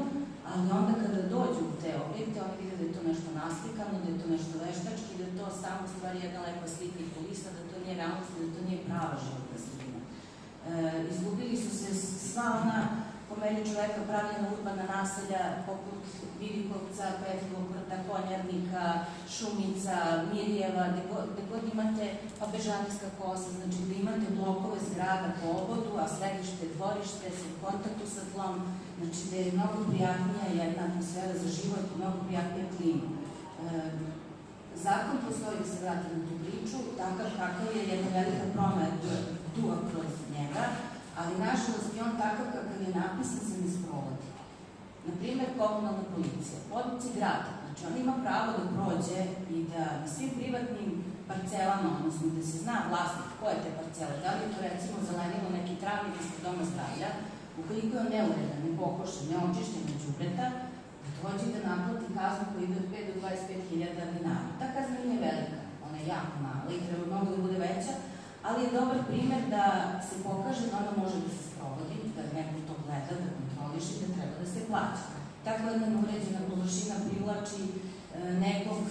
ali onda kada dođu u te objekte, oni vide da je to nešto naslikano, da je to nešto veštački, da je to samo stvar jedna lepa slika i kulisa, da to nije realnost, da to nije prava životna slika. Izgubili su se sva ona po meni čoveka pravljena urbana naselja, poput Vidikovca, Petrovograda, Konjarnika, Šumica, Mirjeva, gde god imate Bežanijska kosa, znači gde imate blokove zgrada po obodu, a središte je dvorište, sa kontaktu sa tlom, znači gde je mnogo prijatnija jedna atmosfera za život, mnogo prijatnija klima. Zakon postoji da se vrati na tu priču, takav kakav je jedna velika promena duha kroz njega, ali nažalost je on takav kakav je napisan se ne sprovodi. Naprimer, komunalna policija, policaj grada, znači on ima pravo da prođe i da na svim privatnim parcelama, odnosno da se zna vlasnik koje te parcele, da li je to recimo zelenilo neki travnik ispod doma zdravlja, ukoliko je on neuredan, nepokošen, neočišćen od đubreta, da dođe i da naplati kaznu koja ide od pet do dvadeset pet hiljada dinara. Ta kazna nije velika, ona je jako mala i treba mnogo da bude veća, ali je dobar primer da se pokaže da ona može da se sprovodi, da neko to gleda, da kontroliš i da treba da se plaća. Tako jedna uređena površina privlači nekog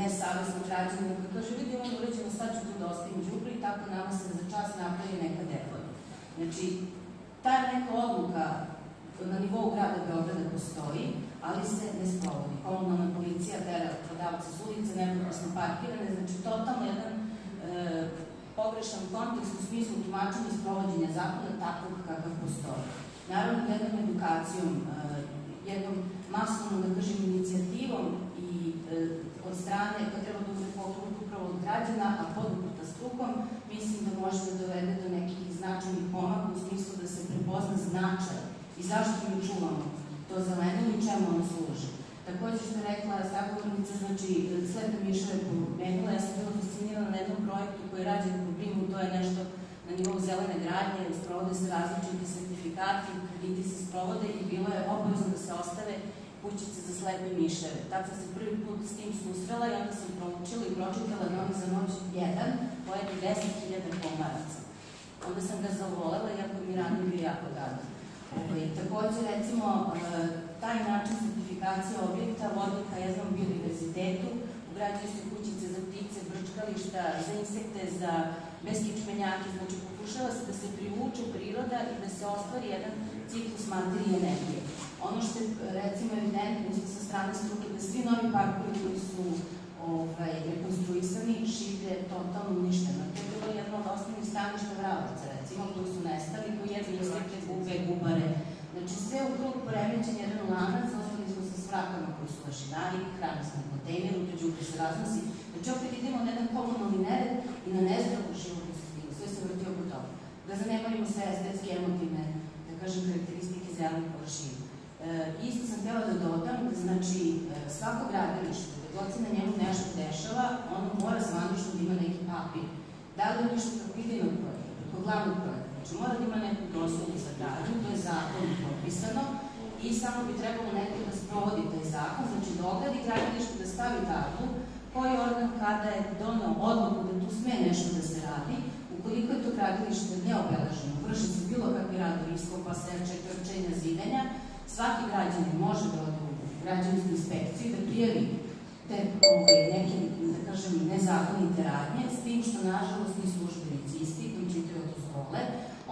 nesavjesnog građana koji kaže, vidi, ono uređeno, sad ću tu da ostavim đubre i tako nama se za čas napravi neka deponija. Znači, ta neka odluka na nivou grada Beograda postoji, ali se ne sprovodi. Komunalna policija tera prodavca s ulice, nepropisno parkirane, znači totalno jedan pogrešan kontekst u smislu tumačenja i sprovođenja zakona takvog kakav postoji. Naravno, jednom edukacijom, jednom masovnom, da kažem, inicijativom i od strane, koja treba da bude pokrenut upravo od građana, a poduprta strukom, mislim da može da dovede do nekih značajnih pomaka u smislu da se prepozna značaj i zašto mi čuvamo to zeleno i čemu ono služi. Takođe što je rekla sagovornica, znači Slepa Miša je pomenula, ja sam bila fascinirana na jednom projektu koji je rađen po Primu, to je nešto na nivou zelene gradnje, sprovode se različiti sertifikati, krediti se sprovode i bilo je obavezno da se ostave kućice za slepe miševe. Tad sam se prvi put s tim susrela i onda sam proučila i pročitala Novi za noć jedan, pojedi deset hiljada komaraca. Onda sam ga zavolela, iako mi rano bio jako davno. Takođe, recimo, taj način sertifikacije objekta vodi ka jednom biodiverzitetu, ugrađuju se kućice za ptice, brčkališta, za insekte, za beskičmenjake, znači pokušava se da se privuče priroda i da se ostvari jedan ciklus materije i energije. Ono što je, recimo, evidentno, isto sa strane struke, da svi novi parkovi koji su rekonstruisani, šilje je totalno uništeno. To je bilo jedno od osnovnih staništa Vravaca, recimo, koji su nestali, koji je bilo slike gube, gubare. Znači, sve u krug poremećen jedan lanac, ostali smo sa svrakama koji su vašinari, hrani smo u kontejneru, to đubre se raznosi. Znači, opet idemo na jedan komunalni nered i na nezdravu životnu sredinu. Sve se vrti oko toga. Da zanemarimo sve estetske, emotivne, da kažem, karakteristike zelenih površina. Isto sam htjela da dodam, da znači svako gradilište, da god se na njemu nešto dešava, ono mora zvanično da ima neki papir. Da li je nešto kako ide na projektu, kako glavnog projekta. Znači mora da ima neku dozvolu za gradnju, to je zakonom propisano i samo bi trebalo neko da sprovodi taj zakon, znači da ogledi gradilište, da stavi tablu, koji organ kada je donao odluku da tu sme nešto da se radi, ukoliko je to gradilište neobeleženo, vrši se bilo kakvi radovi, iskopa, seče, krčenja, zidanja, svaki građanin može da ode u građansku inspekciju da prijavi te neke, da kažem, nezakonite radnje, s tim što, nažalost, i službenici isti, koji čitaju od škole,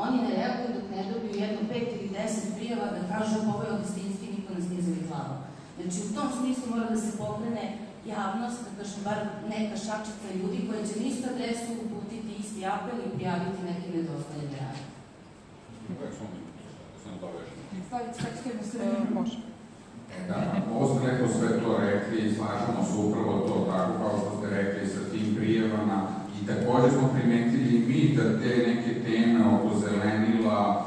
oni ne reaguju dok ne dobiju jedno pet ili deset prijava da kažu ovo je odistinski, niko nas nije zavitlavao. Znači, u tom smislu mora da se pokrene javnost, da kažem, bar neka šačica ljudi koja će na istu adresu uputiti isti apel i prijaviti neke nedozvoljene radnje. Ovo ste neko sve to rekli i slažemo se upravo to tako kao što ste rekli sa tim prijevama i također smo primetili mi da te neke teme oko zelenila,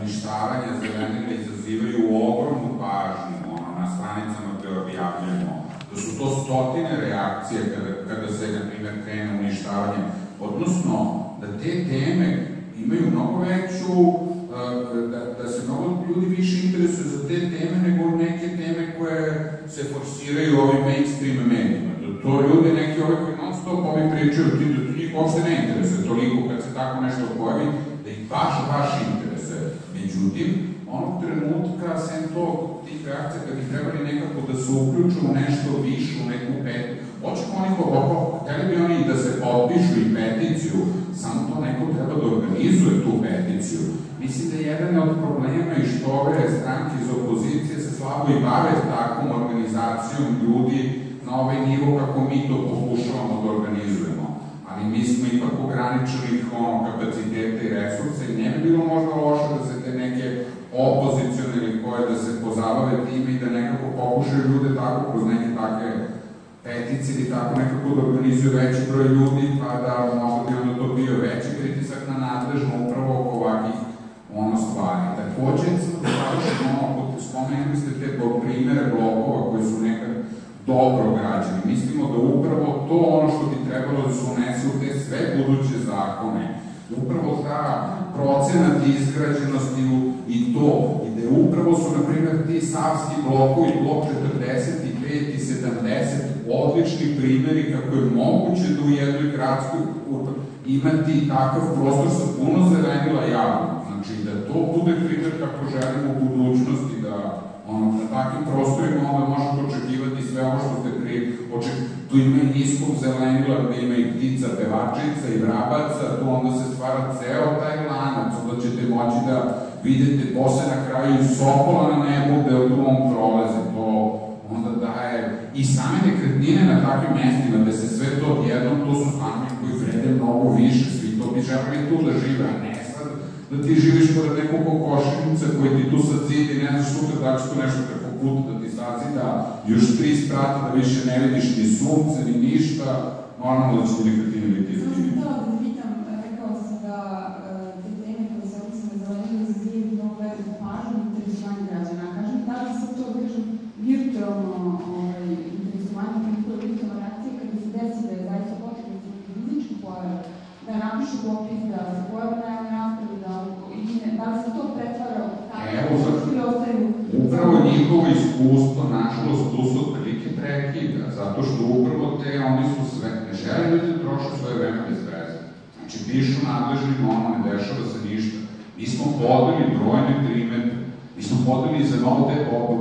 uništavanja zelenila izazivaju ogromnu pažnju na stranicama koje objavljamo. Da su to stotine reakcije kada se, na primjer, krene uništavanje, odnosno da te teme imaju mnogo veću da se mnogo ljudi više interesuju za te teme nego neke teme koje se forsiraju u ovim mainstream medijima. To ljude neki ove koji non stop ovi pričaju, da njih uopšte ne interesuje toliko kad se tako nešto pojavi, da ih baš, baš interesuje. Međutim, onog trenutka, sem tih reakcija, da bi trebali nekako da se uključu u nešto više, u neku petu. Očekamo oni koliko, hteli bi oni da se potpišu i peticiju, samo to neko treba da organizuje tu peticiju. Mislim da je jedan od problema i što ove stranke iz opozicije se slabo i bave takvom organizacijom ljudi na ovaj nivo kako mi to pokušavamo da organizujemo. Ali mi smo ipak ograničili kapacitete i resurse i ne bi bilo možda loše da se te neke opozicionalne koje da se pozabave time i da nekako pokušaju ljude tako kroz neke takve petici ili tako nekako da organizuju veći broj ljudi, pa da možda bi onda to bio veći pritisak na nadležno upravo oko ovakvih ono stvari. Također, spomenuli ste te primere blokova koji su nekad dobro građani. Mislimo da upravo to ono što bi trebalo da se unese u te sve buduće zakone, upravo ta procenat izgrađenosti i to, i da upravo su, na primjer, ti savski blokovi, blok četrdeset pet i sedamdeset, odlični primeri kako je moguće da u jednoj gradskoj imati takav prostor sa puno zelenila javno. Znači, da to bude primjer kako želimo u budućnosti, da na takvim prostorima onda možete očekivati sve ono što ste prije. Tu ima i niskog zelenila, gde ima i ptica, pevačica i vrabaca, tu onda se stvara ceo taj lanac, onda ćete moći da vidite posle na kraju sokola na nebu gde u tom prolaze. To onda daje i same nekretnine na takvim mestima gde se sve to odjednom, to su stanovi koji vrede mnogo više, svi to bi želeli tu da žive, a ne sad da ti živiš pored nekog kokošinjica koji ti tu sad zidi, ne znaš sutra da će to nešto preko puta da ti sazida, još tri sprata da više ne vidiš ni sunce, ni ništa, normalno da će ti nekretnine biti izgledati. Upravo njihovo iskustvo, nažalost, tu su otprilike prekida, zato što upravo te, oni su sve, ne žele ljudi da troše svoje vreme bez veze. Znači, pišu nadležnim, ono ne dešava se ništa. Mi smo podeli brojne primete, mi smo podeli za nove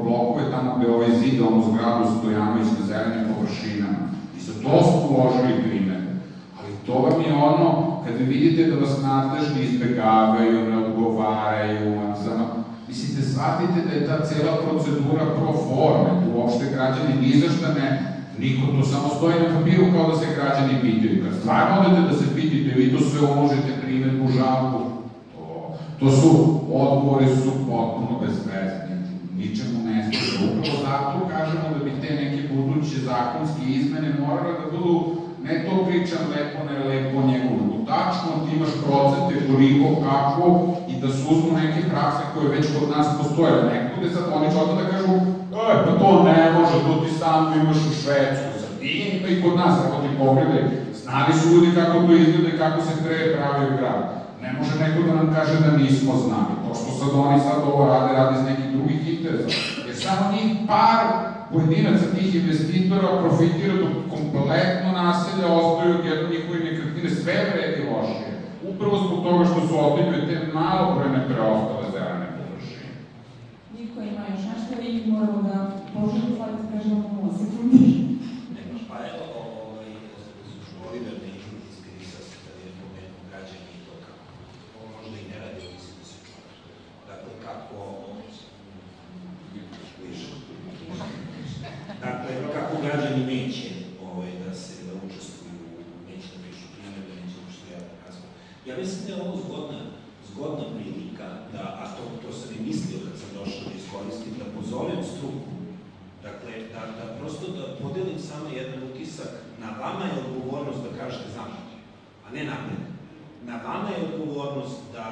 blokove tamo gde ovaj zid, ono zgradu stojamo i sa zelenim površinama. I sa to su uložili primete, ali to vam je ono kad vi vidite da vas nadležni izbegavaju, ne odgovaraju, mislite, shvatite da je ta cela procedura pro forme, tu uopšte građani ni zašto ne, niko tu samo stoji na papiru kao da se građani pitaju. Kad stvarno odete da se pitite, vi to sve uložite primedbu, žalbu, to su odgovori su potpuno bezvezni, ničemu ne služe. Upravo zato kažemo da bi te neke buduće zakonske izmene morale da budu ne to pričam lepo, ne lepo njegovu. Tačno ti imaš procente, koliko, kako i da se uzmu neke prakse koje već kod nas postoje. Nekde sad oni će odmah da kažu, e, pa to ne može, to ti sam imaš u Švedsku, sad ti i kod nas, ako ti pogledaj, znali su ljudi kako to izgleda i kako se pre pravio grad. Ne može neko da nam kaže da nismo znali. To što sad oni sad ovo rade, rade iz nekih drugih interesa. Jer samo njih par pojedinaca tih investitora profitira dok kompletno naselja ostaju od jednog njihove nekretnine, sve vredi loše. Upravo zbog toga što su odlipili te malo brojne preostale zelene površine. Niko ima još nešto i moramo da možemo da kažemo ovo sekundi. Nemaš pa evo, ja mislim da je ovo zgodna prilika, a to sam i mislio kad sam došao da iskoristim, da pozovem struku, dakle, da prosto da podelim samo jedan utisak, na vama je odgovornost da kažete zašto, a ne napred. Na vama je odgovornost da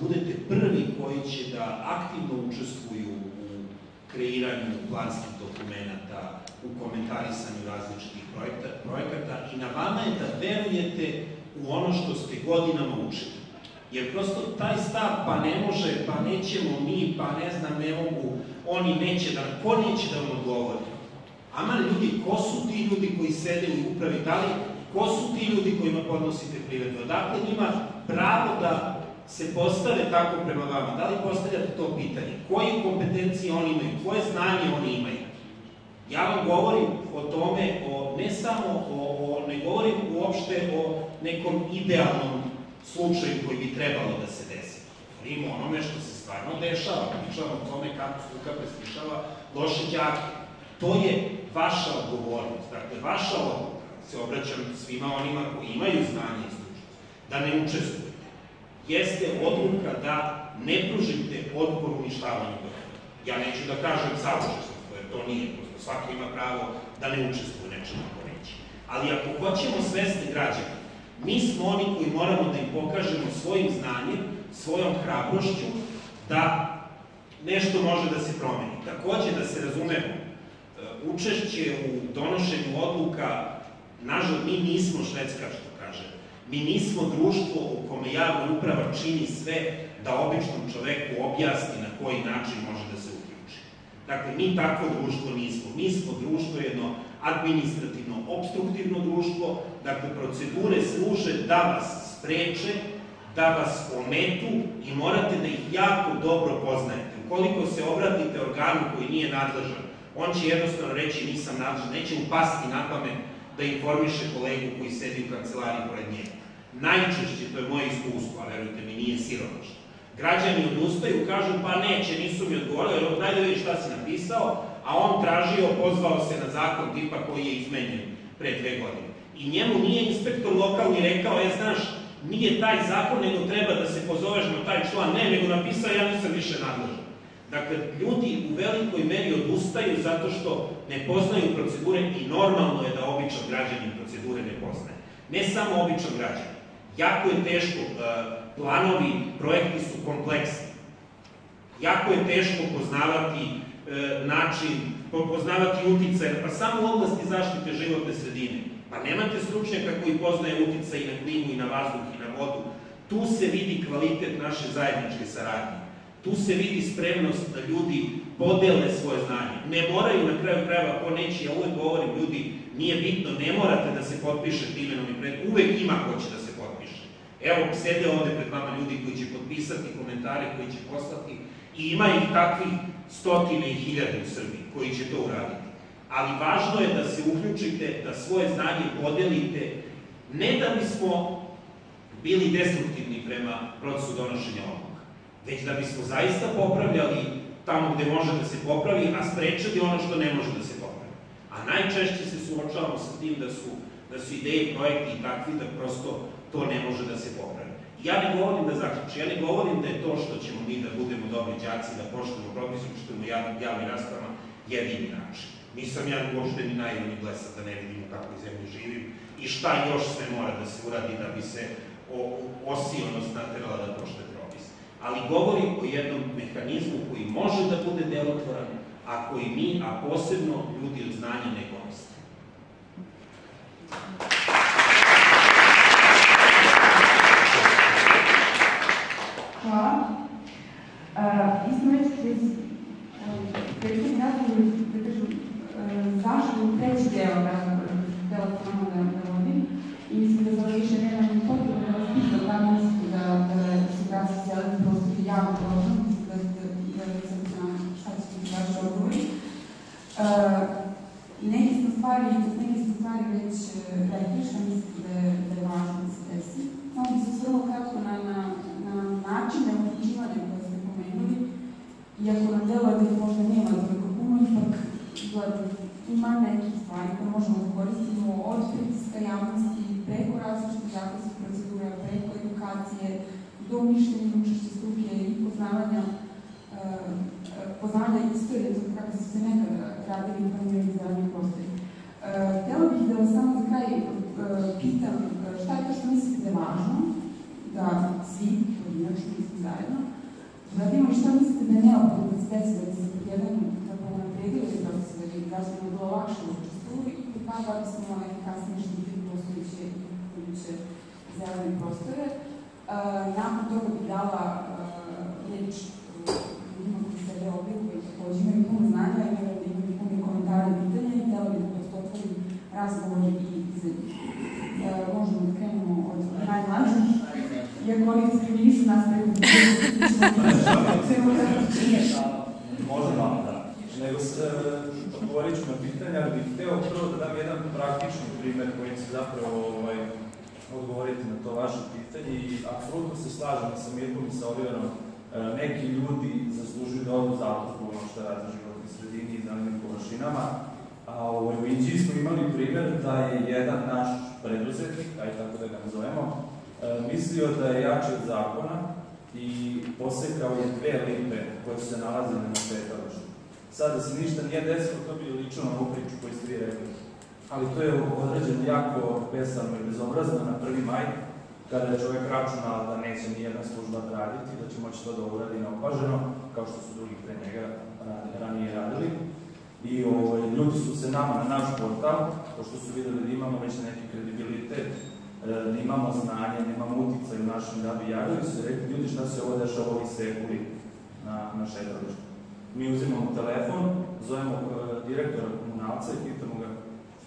budete prvi koji će da aktivno učestvuju u kreiranju planskih dokumenta, u komentarisanju različitih projekata i na vama je da verujete u ono što ste godinama učili. Jer prosto taj stav, pa ne može, pa nećemo mi, pa ne znam, ne mogu, oni neće da, ko neće da vam odgovori? Ama ljudi, ko su ti ljudi koji sede u upravi, da li, ko su ti ljudi kojima podnosite privredu? Odakle njima pravo da se postave tako prema vama? Da li postavljate to pitanje? Koje kompetencije oni imaju? Koje znanje oni imaju? Ja vam govorim o tome, ne samo o, ne govorim uopšte o nekom idealnom slučaju koji bi trebalo da se desi. Govorimo o onome što se stvarno dešava, pričamo o tome kako struka preslišava loše đake. To je vaša odgovornost, dakle vaša odluka, se obraćam svima onima koji imaju znanje i stručnost, da ne učestvujete. Jeste odluka da ne pružite otpor uništavanju projekta. Ja neću da kažem saučestvovanje, jer to nije, prosto svako ima pravo da ne učestvuje nečemu ako neće. Ali ako hoćemo svesni građana, mi smo oni koji moramo da im pokažemo svojim znanjem, svojom hrabrošću, da nešto može da se promeni. Takođe, da se razumemo, učešće u donošenju odluka, nažalost, mi nismo Švedska, što kaže. Mi nismo društvo u kome javna uprava čini sve da običnom čoveku objasni na koji način može da se uključi. Dakle, mi takvo društvo nismo. Mi smo društvo jedno administrativno, obstruktivno društvo, dakle, procedure služe da vas spreče, da vas ometu i morate da ih jako dobro poznajete. Ukoliko se obratite organu koji nije nadležan, on će jednostavno reći nisam nadležan, neće mu pasti na pamet da informiše kolegu koji sedi u kancelariji pored njega. Najčešće, to je moje iskustvo, a verujte mi, nije siromašno. Građani odustaju, kažu pa neće, nisu mi odgovorili, jer daj da vidi šta si napisao, a on tražio, pozvao se na zakon tipa koji je izmenjen pre dve godine. I njemu nije inspektor lokalni rekao, ja znaš, nije taj zakon, nego treba da se pozoveš na taj član, ne, nego napisao, ja nisam više nadležan. Dakle, ljudi u velikoj meri odustaju zato što ne poznaju procedure i normalno je da običan građanin procedure ne poznaje. Ne samo običan građanin. Jako je teško, planovi, projekti su kompleksni. Jako je teško poznavati način, poznavati uticaj, pa samo u oblasti zaštite životne sredine. Pa nemate stručnjaka koji poznaje uticaj i na klimu, i na vazduh, i na vodu. Tu se vidi kvalitet naše zajedničke saradnje. Tu se vidi spremnost da ljudi podele svoje znanje. Ne moraju na kraju krajeva, ko neće, ja uvek govorim, ljudi, nije bitno, ne morate da se potpišete imenom i prezim, uvek ima ko će da se potpiše. Evo, sede ovde pred vama ljudi koji će potpisati komentare, koji će poslati, i ima ih takvih stotine i hiljade u Srbiji koji će to uraditi. Ali važno je da se uključite, da svoje znanje podelite, ne da bismo bili destruktivni prema procesu donošenja odluka, već da bismo zaista popravljali tamo gde može da se popravi, a sprečali ono što ne može da se popravi. A najčešće se suočavamo sa tim da su, da su ideje, projekti i takvi da prosto to ne može da se popravi. Ja ne govorim da zaključim, ja ne govorim da je to što ćemo mi da budemo dobri đaci, da poštujemo propise, što ćemo javnim raspravama jedini način. Nisam ja uopšte ni naivan ni blesav da ne vidim u kakvoj zemlji živim i šta još sve mora da se uradi da bi se osionost naterala da poštuje propise. Ali govorim o jednom mehanizmu koji može da bude delotvoran, a koji mi, a posebno ljudi od znanja ne koriste. Hvala. Ismo reći, prečutim različim, da kažem, zašto u treći deo, deo samo da vodim, i mislim da zelo više nemam potrebno da vas pitam da mislitu da su gradski zeleni prosto jako prošlo, da sam na šta ću ti vaš odgovori. I neke sam stvari, neke sam stvari već rekli, što mislim da je važno da se desi. Samo bi se svrlo kratko na načine uključivanja koje ste pomenuli, iako nam delo je da ih možda nema toliko puno, ipak ima nekih stvari koje možemo da koristimo od pritiska javnosti, preko različitih zakonskih procedura, preko edukacije, do mišljenja učešća struke i poznavanja istorije, to kako su se nekada radili planirani zadnji prostori. Htela bih da vas samo za kraj pitam šta je to što mislite da je važno, da svi, odinačno mislim zajedno, radimo i što mislite da je neophodno da se desi da bi se podjedan predili proces, da bi građanima bilo lakše učestvuju i tako da bismo efikasnije štitili postojeće i buduće zelene prostore. Nakon toga bi dala riječ ljudima koji sede ovdje, koji takođe imaju puno znanja, imaju puno komentara i pitanja i htjela bi da prosto otvorim razgovor i izvednik. Možemo da krenemo od najmlađih, jer oni diskriminišu nas preko dvije. Možda vam da. Nego odgovorit ću na pitanje, ali bih hteo prvo da dam jedan praktični primer koji će zapravo odgovoriti na to vaše pitanje i apsolutno se slažem da sam jednom i sa Oliverom, neki ljudi zaslužuju da odu zaključku ono što radi u životnoj sredini i zelenim površinama. U Inđiji smo imali primer da je jedan naš preduzetnik, aj tako da ga nazovemo, mislio da je jači od zakona i posekao je dve lipe koje su se nalazile na svetalištu. Sad da se ništa nije desilo, to bi lično na ovu priču koju ste vi rekli. Ali to je određen jako besramno i bezobrazno na prvi maj, kada je čovek računao da neće nijedna služba da raditi, da će moći to da uradi neopaženo, kao što su drugi pre njega ranije radili. I ljudi su se nama na naš portal, pošto su videli da imamo već neki kredibilitet, da imamo znanje, da imamo uticaj u našem gradu, javili su i rekli, ljudi, šta se ovo dešava ovi sekuli na šetalištu. Mi uzimamo telefon, zovemo direktora komunalca i pitamo ga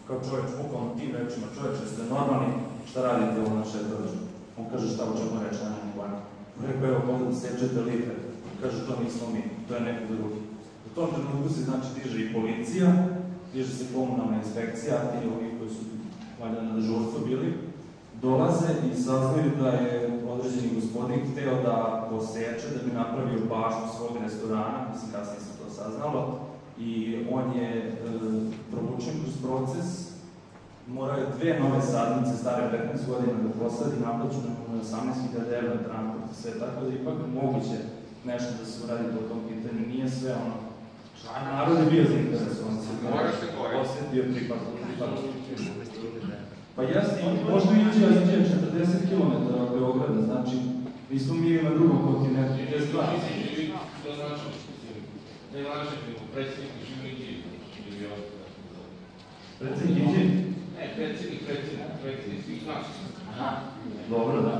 kao čoveč, bukvalno tim rečima, čoveče, ste normalni, šta radite ovo na šetalištu? On kaže, šta hoćemo reći na njemu banku? Rekao, evo, pogledaj, sečete lipe. Kaže, to nismo mi, to je neko drugi. U tom trenutku se, znači, diže i policija, diže se komunalna inspekcija, ti oni koji su valjda na dežurstvu bili, dolaze i saznaju da je određeni gospodin hteo da poseče, da bi napravio baštu svog restorana, mislim kasnije se to saznalo, i on je provučen kroz proces, moraju dve nove sadnice stare petnaest godina da posadi, naplaćeno je osamnaest hiljada evra transporta, sve tako da ipak moguće nešto da se uradi po tom pitanju, nije sve ono, narod je bio zainteresovan, osetio pripadnost. Pa jasni, možda ići, ali ići je četrdeset kilometara od Beograda, znači nismo mi na drugom kontinentu. trideset dva. To znači, ne znači, nego predsjednik živnici ili ovo. Predsjednik ići? Ne, predsjednik, predsjednik, predsjednik, svih nas. Aha, dobro, da.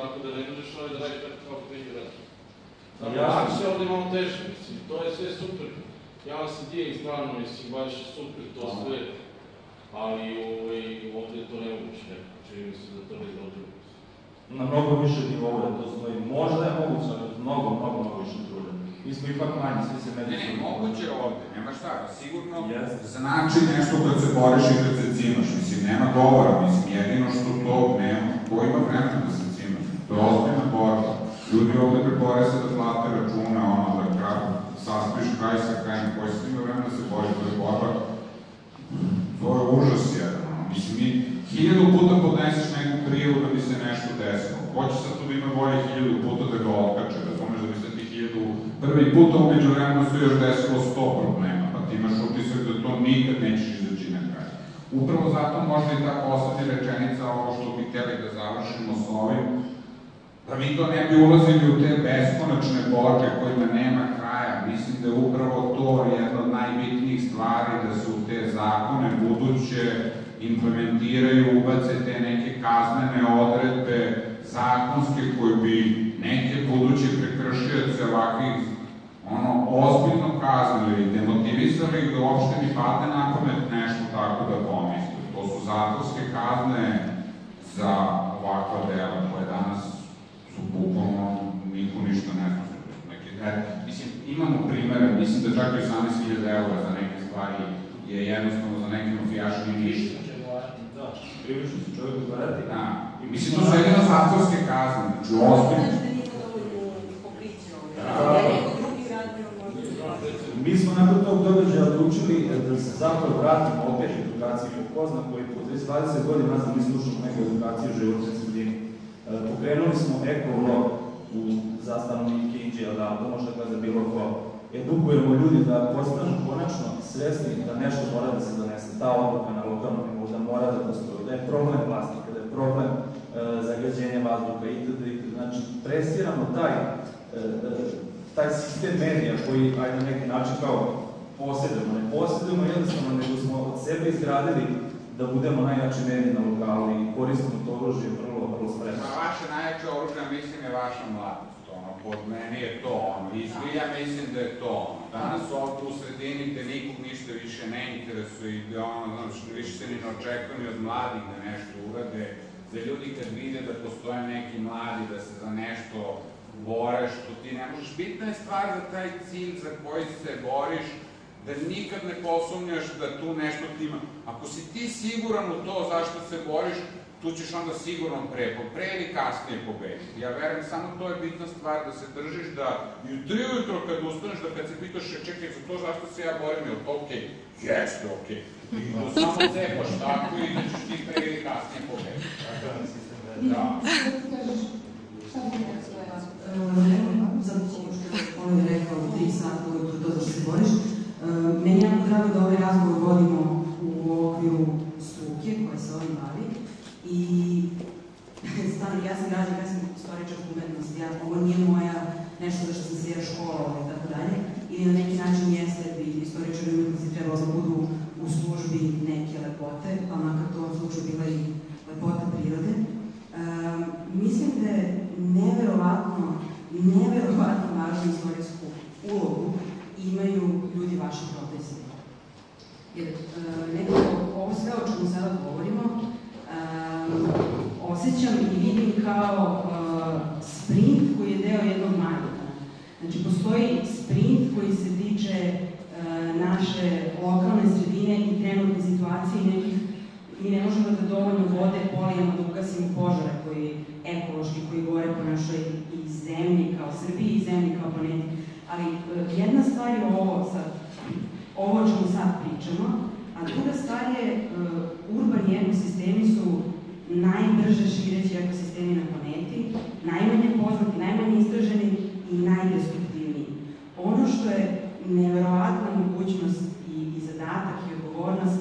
Tako da ne možeš ovaj da radi tako prije radi. Tako se ovdje malo teško, mislim, to je sve super. Ja vas idije izgledano, mislim, baš super, to sve. Ali ovdje to ne moguće, čini mi se da to ne dođe. Na mnogo više nivou da to stoji. Možda je moguće, ali mnogo, mnogo, mnogo više trude. Mi smo ipak manji, svi se medijski... Ne, ne, moguće je ovdje, nema šta, sigurno znači nešto kad se boriš i kad se cimaš, mislim, nema govora, mislim, jedino što to nema. kojima vremena se cima, to je ozbiljna borba. Ljudi ovde prebore se da plate račune, ono, da sastaviš kraj sa krajem, koji se ima vremena se bori, to je borba. To je užas jedan, ono, mislim, mi hiljadu puta podneseš neku krivu da bi se nešto desilo. Ko će sad tu da ima volje hiljadu puta da ga otkače, da pomeš da bi se ti hiljadu... Prvi puta umeđu vremena su još desilo sto problema, pa ti imaš utisak da to nikad nećeš izaći na kraj. Upravo zato možda i tako ostati rečenica ovo što bi hteli da završimo s ovim, da mi to ne bi ulazili u te beskonačne borbe kojima nema kraja. Mislim da je upravo to jedna od najbitnijih stvari, da se u te zakone buduće implementiraju, ubace te neke kaznene odredbe zakonske koje bi neke buduće prekršioce ovakvih ozbiljno kaznili i demotivisali ih da uopšte ni padne na pamet nešto tako da pomisli. To su zatvorske kazne za ovakva dela koje danas su bukvalno, niko ništa ne zna. Mislim, imamo primere, mislim da čak osamnaest hiljada evra za neke stvari je jednostavno za neke mafijaške ništa. Da, primišu se čovjeku zvarati. Da, mislim to su jedino zatvorske kazne, znači ozbiljno. Mi smo nakon tog događaja odlučili da se zapravo vratimo opet edukaciju ko zna koji put. dvadeset godina nazad mi slušamo neku edukaciju životne sredine. Pokrenuli smo ekolog u zastavnom Kinđija, da možda kada bilo ko. Edukujemo ljudi da postanu konačno svesni da nešto mora da se donese. Ta odluka na lokalnom nivou da mora da postoji, da je problem plastika, da je problem zagađenja vazduha itd. Znači, presiramo taj taj sistem medija koji, ajde na neki način, kao posjedujemo, ne posjedujemo jednostavno, nego smo od sebe izgradili da budemo najjači mediji na lokalu i koristimo to oružje vrlo, vrlo spremno. Pa vaše najjače oružje, mislim, je vaša mladost, ono, pod meni je to, ono, izgleda, mislim da je to, ono. Danas ovdje u sredini te nikog ništa više ne interesuje i da, ono, znaš, više se ni ne očekuje ni od mladih da nešto urade, da ljudi kad vide da postoje neki mladi, da se za nešto bore, što ti ne možeš. Bitna je stvar za taj cilj za koji se boriš, da nikad ne posumnjaš da tu nešto ti ima. Ako si ti siguran u to zašto se boriš, tu ćeš onda sigurno pre, pre ili kasnije pobediti. Ja verujem, samo to je bitna stvar, da se držiš, da i u tri ujutro kad ustaneš, da kad se pitaš, čekaj, za to zašto se ja borim, je li to okej? Jeste okej. I to samo cepaš tako i da ćeš ti pre ili kasnije pobediti. Da. Šta bi nekako svoje razpore? Zato što on je rekao tri sata ujutro to zašto se boriš. Meni je jako drago da ovaj razgovor vodimo u okviru struke koje se ovim bavi i stvarno, ja sam građana, ja sam istoričar umetnosti, ovo nije moja nešto za što sam se ja škola i tako dalje, ili na neki način jeste da istoričari umetnosti trebalo da budu u službi neke lepote, pa makar to u slučaju bila i lepota prirode. Mislim da je neverovatno, neverovatno važnu istorijsku ulogu imaju ljudi vaših protesta. Jer nekako ovo sve o čemu sada govorimo osjećam i vidim kao sprint koji je deo jednog maratona. Znači postoji sprint koji se tiče naše lokalne sredine i trenutne situacije i nekih, mi ne možemo da dovoljno vode polijemo da ugasimo požare koji ekološki, koji gore po našoj i zemlji kao Srbiji i zemlji kao planeti. Ali jedna stvar je ovo sad, ovo o čemu sad pričamo, a druga stvar je urbani ekosistemi su najbrže šireći ekosistemi na planeti, najmanje poznati, najmanje istraženi i najdestruktivniji. Ono što je neverovatna mogućnost i zadatak i odgovornost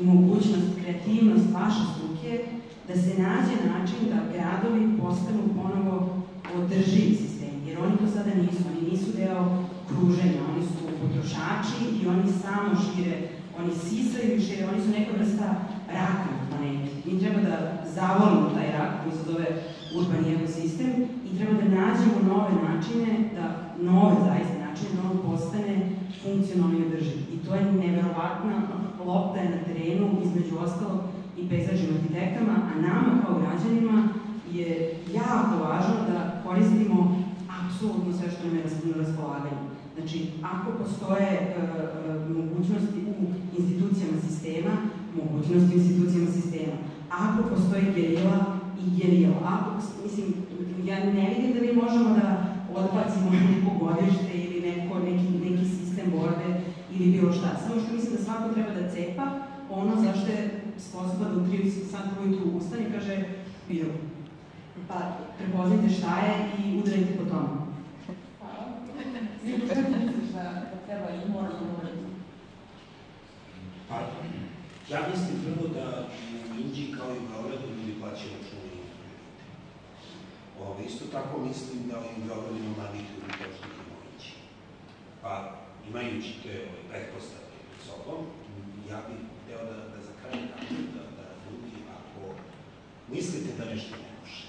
i mogućnost, kreativnost vaše struke, da se nađe način da gradovi postanu ponovo održivi sistemi, jer oni to sada nisu, oni nisu deo kruženja, oni su potrošači i oni samo šire, oni sisaju i šire, oni su neka vrsta raka na planeti. Mi treba da zavolimo taj rak koji se zove urbani ekosistem i treba da nađemo nove načine, da nove zaista načine, da on postane funkcionalno i održiv. I to je neverovatna lopta je na terenu, između ostalog i pejzažnim arhitektama, a nama kao građanima je jako važno da koristimo apsolutno sve što nam je na raspolaganju. Znači, ako postoje mogućnosti u institucijama sistema, mogućnosti u institucijama sistema, ako postoji gerila i jedijo. Ampak, mislim, ja ne vidim, da mi možemo da odbacimo neko godište ili neki sistem borbe ili bilo šta. Samo što mislim da svako treba da cepa ono zašto je sposoba da utriju sad tvoj tu ustan i kaže bilo. Pa prepoznajte šta je i udarajte po tomu. Hvala. Vidim što ti misliš da treba i mora i mora? Pa, ja mislim prvo da u Inđiji kao i u Beogradu ljudi plaćaju račune. Isto tako mislim da u Beogradu ima mladih ljudi kao što je mogući. Pa, imajući te pretpostavke pred sobom, ja bih hteo da zakažem tako da ljudi, ako mislite da nešto ne može,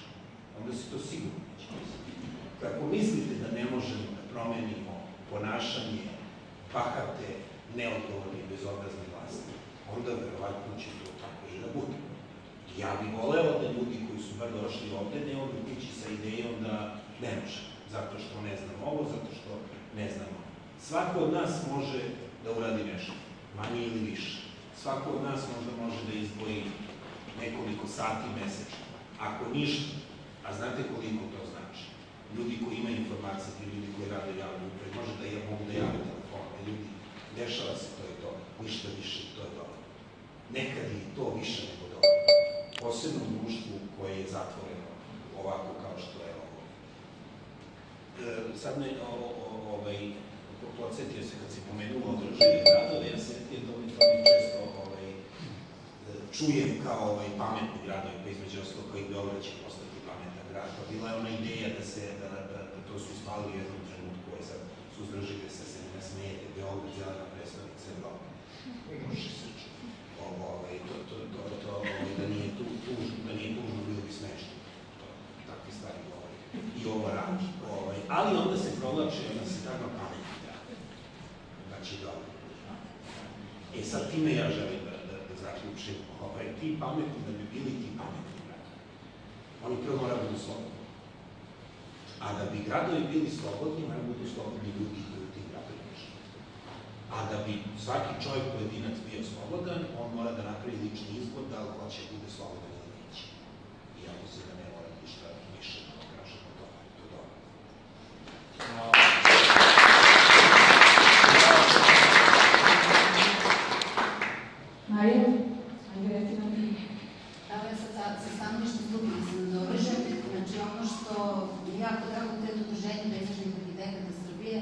onda se to sigurno neće misliti. Ako mislite da ne možemo da promenimo ponašanje, bahate, neodgovorne i bezobrazne vlasti, onda verovatno će to tako i da bude. Ja bih voleo da ljudi koji su bar došli ovde ne odlučiće sa idejom da ne može, zato što ne znam ovo, zato što ne znam ovo. Svako od nas može da uradi nešto, manje ili više. Svako od nas možda može da izdvoji nekoliko sati mesečno, ako ništa, a znate koliko to znači. Ljudi koji imaju informacije, ljudi koji rade javno upravi, može da ja mogu da jave telefona, ljudi, dešava se to i to, ništa više, to je dobro. Nekad i to više nego dobro. Posebno u društvu koje je zatvoreno ovako kao što je ovo. Sad me podsjetio se kad si pomenuo odrežene gradove, ja se sjetio da mi to često čujem kao pametni gradovi, pa između ostalo koji Beograd će postati pametan grad. Pa bila je ona ideja da se, da to su ispalili u jednom trenutku, koje sad suzdržite se, se ne smijete, Beograd zelena predstavnica Evrope. Može se čuti. Da nije tužno, bilo bi smešno. Takve stvari govori. I ovo rađe. Ali onda se provlače, onda se takva pametni grad. Znači, dobro. E sad, time ja želim da zaključim, ti pametni da bi bili ti pametni gradovi. Oni prvo mora budu slobodni. A da bi gradovi bili slobodni, mora budu slobodni ljudi koji u tim gradovima žive. A da bi svaki čovjek pojedinac bio slobodan, on mora da napravi lični izbor da li hoće bude slobodan ili neće. I ja mislim da ne mora ništa više da pokažemo to. To je dobro. Marija, ajde reći na ti. Evo ja sad sa stanovišta drugih se nadovežem, znači ono što je jako drago u tedu druženju bezražnih arhitekata Srbije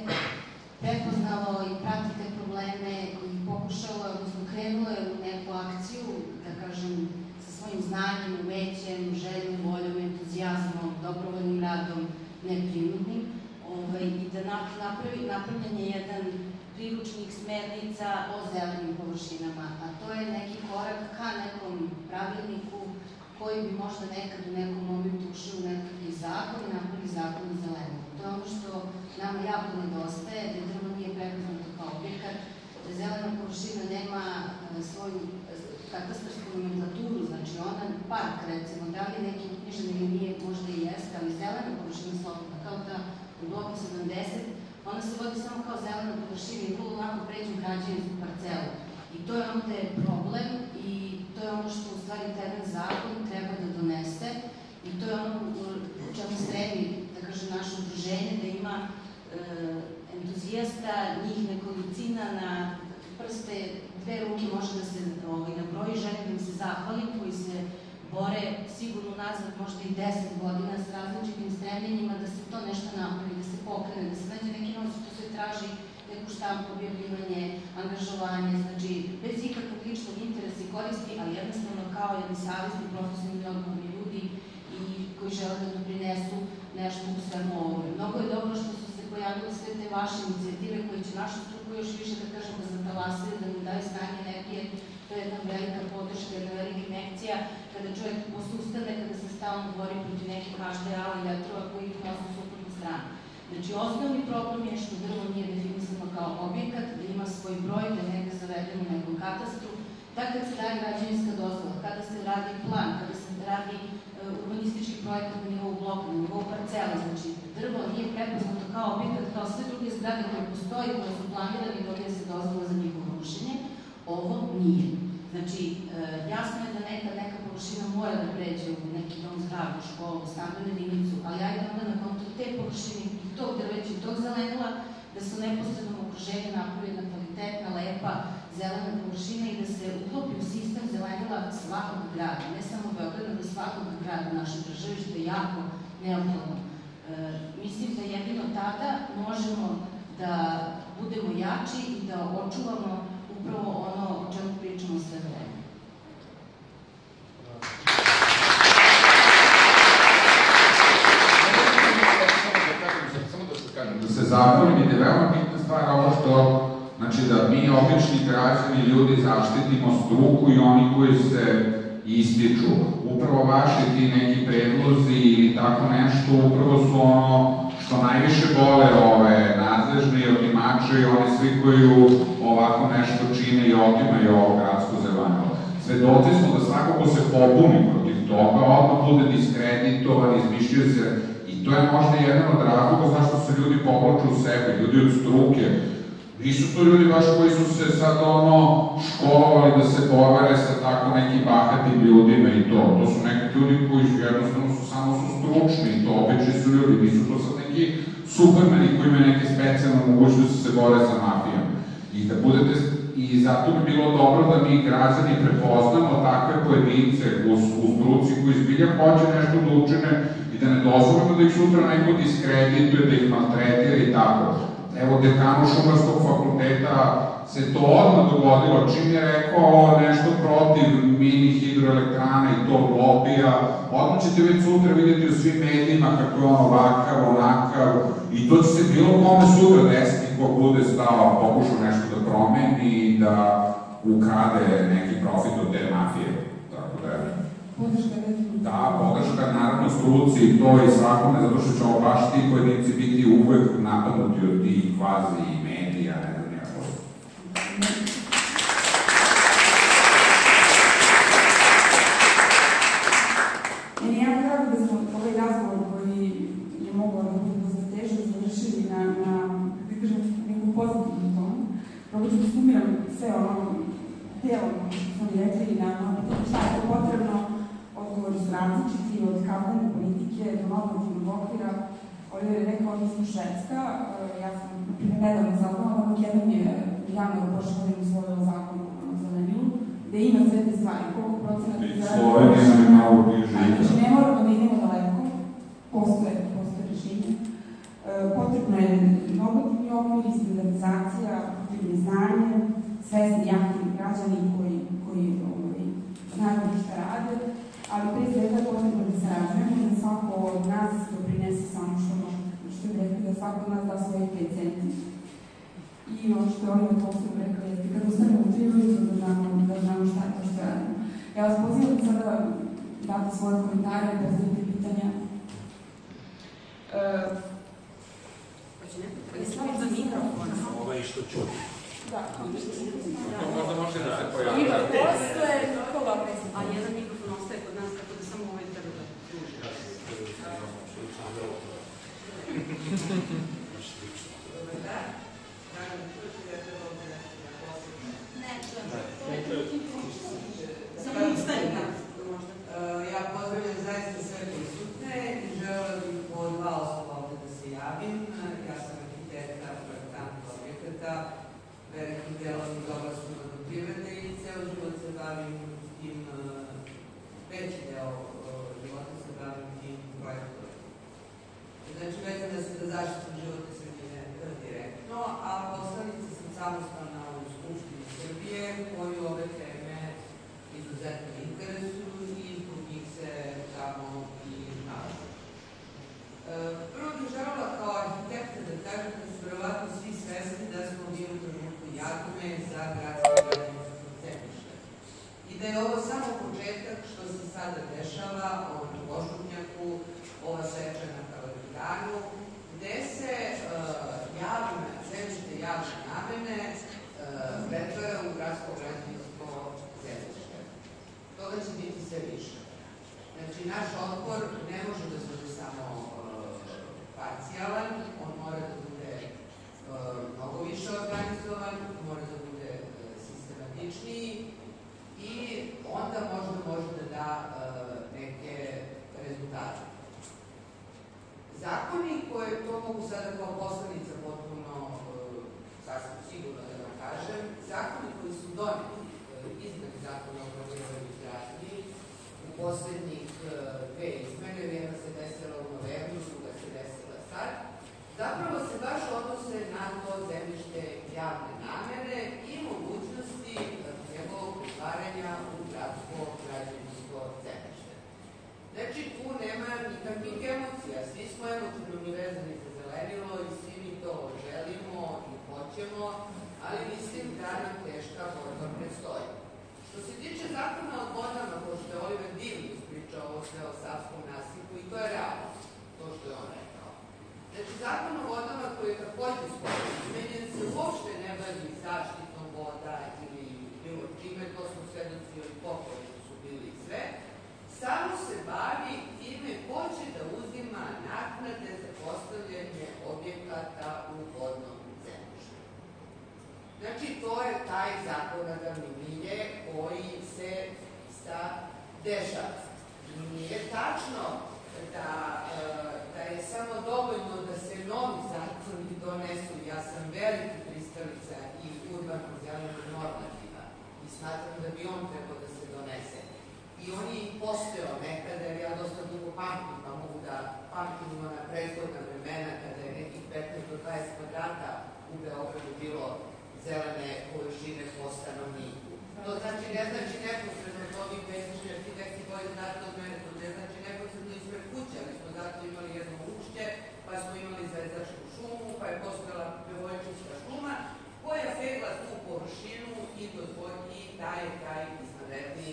prepoznalo i prati te probleme i pokušalo, odnosno krenulo je u neku akciju, da kažem, sa svojim znanjem, umećem, željom, voljom, entuzijazmom, dobrovoljnim radom, neprinudnim, i da napravljen je jedan priručnih smernica o zelenim površinama, a to je neki korak ka nekom pravilniku koji bi možda nekad u nekom momentu ušao u nekakvi zakon i napravi zakon o zelenom. To je ono što nam jako nedostaje, da drvo nije prepoznato kao objekat, da zelena površina nema svoju katastarsku nomenklaturu, znači ona park, recimo, da li neki uknjižen ili nije, možda i jeste, ali zelena površina slobodna, kao da u bloku sedamdeset ona se vodi samo kao zelena površina i vrlo lako pređu građevinsku parcelu. I to je ono gde je problem i to je ono što u stvari jedan zakon treba da donese i to je ono u čemu stremi, da kažem, naše udruženje, da ima entuzijasta, njih nekolicina na prste, dve ruke može da se nabroji, želim da im se zahvalim, koji se bore sigurno nazad možda i deset godina s različitim stremljenjima da se to nešto napravi, da se pokrene, da se nađe neki novac, to se traži neku štampu, objavljivanje, angažovanje, znači bez ikakvog ličnog interesa i koristi, ali jednostavno kao jedni savjesni, profesionalni, odgovorni ljudi i koji žele da doprinesu nešto u svemu ovome. Mnogo je dobro što su se pojavile sve te vaše inicijative koje će našu struku još više da kažem da zatalasili, da mu daju snage energije. To je jedna velika podrška, jedna velika inekcija, kada čovjek posustane, kada se stalno bori protiv nekih ha de a-a i vetrova koji ih nosu suprotnu stranu. Znači, osnovni problem je što drvo nije definisano kao objekat, da ima svoj broj, da je negde zavedeno u nekom katastru, da kad se daje građevinska dozvola, kada se radi plan, kada se radi urbanistički projekat na nivou bloka, na nivou parcela, znači drvo nije prepoznato kao objekat, kao sve druge zgrade koje postoji, koje su planirane i dobije se dozvola za njihovo rušenje, ovo nije. Znači, jasno je da neka neka površina mora da pređe u neki dom zdravlja, školu, stambenu jedinicu, ali ja idem onda na konto te površine i tog drveća i tog zelenila, da se u neposrednom okruženju napravi jedna kvalitetna, lepa, zelena površina i da se uklopi u sistem zelenila svakog grada, ne samo Beograda, da svakog grada u našoj državi, što je jako neophodno. Mislim da jedino tada možemo da budemo jači i da očuvamo upravo ono o čemu pričamo sve vreme. Da se zahvalim, ide veoma bitna stvar, ovo što, znači da mi obični građani ljudi zaštitimo struku i oni koji se ističu. Upravo vaši ti neki predlozi ili tako nešto, upravo su ono što najviše vole ove nadležne i otimače i oni svi koji ovako nešto čine i otimaju ovo gradsko zelenilo. Svedoci smo da svako ko se pobuni protiv toga, odmah bude diskreditovan, izmišljuje se. I to je možda jedan od razloga zašto se ljudi povlače u sebe, ljudi od struke. Nisu to ljudi baš koji su se sad ono školovali da se povere sa tako nekim bahatim ljudima i to. To su neki ljudi koji jednostavno su samo su stručni i to obični su ljudi. Nisu to sad neki supermeni koji imaju neke specijalne mogućnosti da se bore sa mafijom. I da budete, i zato bi bilo dobro da mi građani prepoznamo takve pojedince u struci koji zbilja hoće nešto da učine i da ne dozvolimo da ih sutra neko diskredituje, da ih maltretira i tako. Evo, dekanu Šumarskog fakulteta se to odmah dogodilo, čim je rekao nešto protiv mini hidroelektrana i tog lobija, odmah ćete već sutra vidjeti u svim medijima kako je on ovakav, onakav, i to će se bilo kome sutra desiti ko bude stao, pokušao nešto da promeni i da ukrade neki profit od te mafije, tako da je. Podrška nekako? Da, podrška naravno struci i to i svakome, zato što će ovo baš ti pojedinci biti uvek napadnuti od tih kvazi i medija, ne znam ja to. Meni je jako drago da smo ovaj razgovor koji je mogao da budu dosta težo završili na, da kažem, neku pozitivnu tonu. Probuću da sumiram sve ono delom što smo rekli na šta je to potrebno. Odgovori su različiti od kampanje politike do normativnog okvira. Oliver je rekao, mi smo Švedska, ja sam nedavno zaznala, Makedonija je javno prošle godine usvojila zakon o zelenilu, gde ima sve te stvari, koliko procenata zelenilu. Slovenija nam je malo bliže. Znači, ne moramo da idemo daleko, postoje, postoje rešenje. Potrebno je normativni okvir, standardizacija, potrebno je znanje, svesni i aktivni građani koji znaju da šta rade, ali pre svega potrebno da sarađujemo, da svako od nas doprinese samo što može, što bi rekli da svako od nas da svoje pecenti. I ono što je ono to sam rekla, jeste kad ostane u trivicu da znamo šta je to što radimo. Ja vas pozivam sada dati svoje komentare, postavite pitanja. Slavim za mikrofon. Ovo je što čuti. Da. Možda može da se pojavljati. Postoje nikoga presenta. A jedan mikrofon ostaje kod nas, tako da samo ovaj treba da druži. Dobar dan. Nadam se da je trebalo da je posebno. Ne, čujem. Samo ustani nas. Ja pozdravljam zaista sve prisutne i želim po dva osoba ovde da se javim. Ja sam arhitekta, projektant objekata, velikim delom iz oblasti vodoprivrede i ceo život se bavim tim, veći deo života se bavim tim projektom. Znači, vezam da se da zaštitim životne sredine direktno, a poslanica sam samostalna u Skupštini Srbije, koju ove teme izuzetno interesuju i zbog njih se tamo i nalazim. Prvo bih želela kao arhitekta da kažem da su verovatno svi svesni da smo bili u trenutku jagme za gradsko građevinsko zemljište. I da je ovo samo početak što se sada dešava, ovom Kožubnjaku, ova seča na Kalemegdanu, zakoni koje to mogu sada kao poslanica potpuno, sasvim sigurno da vam kažem, zakoni koji su doneti izmene zakona o planiranju i izgradnji u poslednjih dve izmene, jedna se desila u novembru, druga se desila sad, zapravo se baš odnose na to zemljište javne namene i mogućnosti njegovog pretvaranja u gradsko građevinsko zemljište. Znači, tu nema nikakvih emocija, svi smo emotivno vezani za zelenilo i svi mi to želimo i hoćemo, ali mislim da nam teška borba predstoji. Što se tiče zakona o vodama, pošto je Oliver Divnić pričao ovo sve o Savskom nasipu, i to je realnost, to što je on rekao. Znači, zakon o vodama koji je takođe skoro izmenjen se uopšte ne bavi zaštitom voda ili bilo čime, to smo svedoci i poplave su bili i sve, samo se bavi time ko će da uzima naknade za postavljanje objekata u vodnom zemljištu. Znači, to je taj zakonodavni milje koji se sa dešava. Nije tačno da je samo dovoljno da se novi zakoni donesu. Ja sam veliki pristalica i urbanog zelenog normativa i smatram da bi on trebao da se donese. I on je i postojao nekada, jer ja dosta dugo pamtim, pa mogu da pamtimo na prethodna vremena kada je nekih petnaest do dvadeset kvadrata u Beogradu bilo zelene površine po stanovniku. To znači ne znači neposredno od ovih pesnički arhitekti koji znate od mene, to ne znači neposredno ispred kuće, ali smo zato imali jedno ušće, pa smo imali zvezdačku šumu, pa je postojala Bevojčićka šuma, koja segla tu površinu i dozvodi taj kraj izvanredni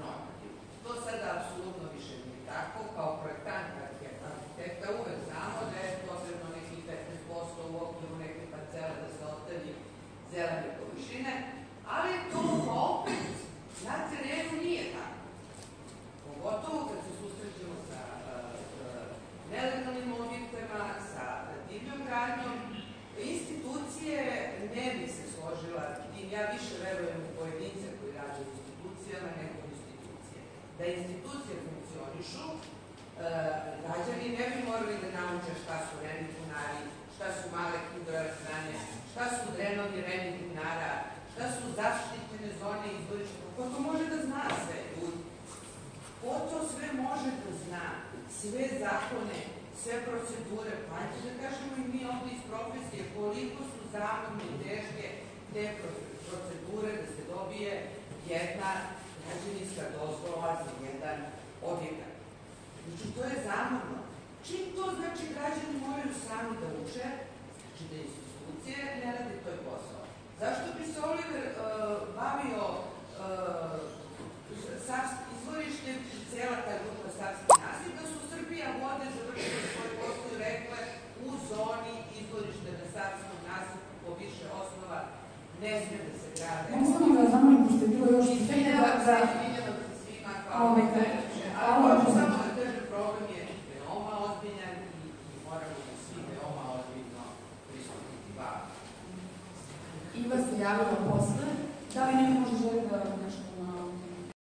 normativ. To sada apsolutno više nije tako, kao projektant arhitekta uvek znamo da je potrebno nekih petnaest posto u okviru neke parcele da se ostavi zelene površine, ali to opet na terenu nije tako. Pogotovo kad se susrećemo sa nelegalnim objektima, sa divljom gradnjom, institucije ne bi se složila, ja više verujem u pojedince koji rade u institucijama nego u institucije. Da institucije funkcionišu, građani ne bi morali da nauče šta su reni punari, šta su male hidroelektrane, šta su drenovi reni punara, šta su zaštitene zone izvorišta, ko to može da zna sve ljudi? Ko to sve može da zna? Sve zakone, sve procedure, pa će da kažemo i mi ovde iz profesije koliko su zamorne i teške te procedure da se dobije jedna građevinska dozvola za jedan objekat. Znači, to je zamorno. Čim to znači građani moraju sami da uče, znači da institucije ne rade toj posao. Zašto bi se Oliver bavio izvorištem i cela ta grupa Savski nasip, da su Srbija vode završile svoje posao i rekle u zoni izvorište na Savskom nasipu po više osnova ne sme da se grade. Ja mislim da zamolim, pošto je bilo još sve jednog za... Vidjela se svima kao nekreće, ali možu samo da kaže problem je veoma ozbiljan i moramo da svi veoma ozbiljno pristupiti. Hvala. Iva se javila posle. Da li neko može želi da...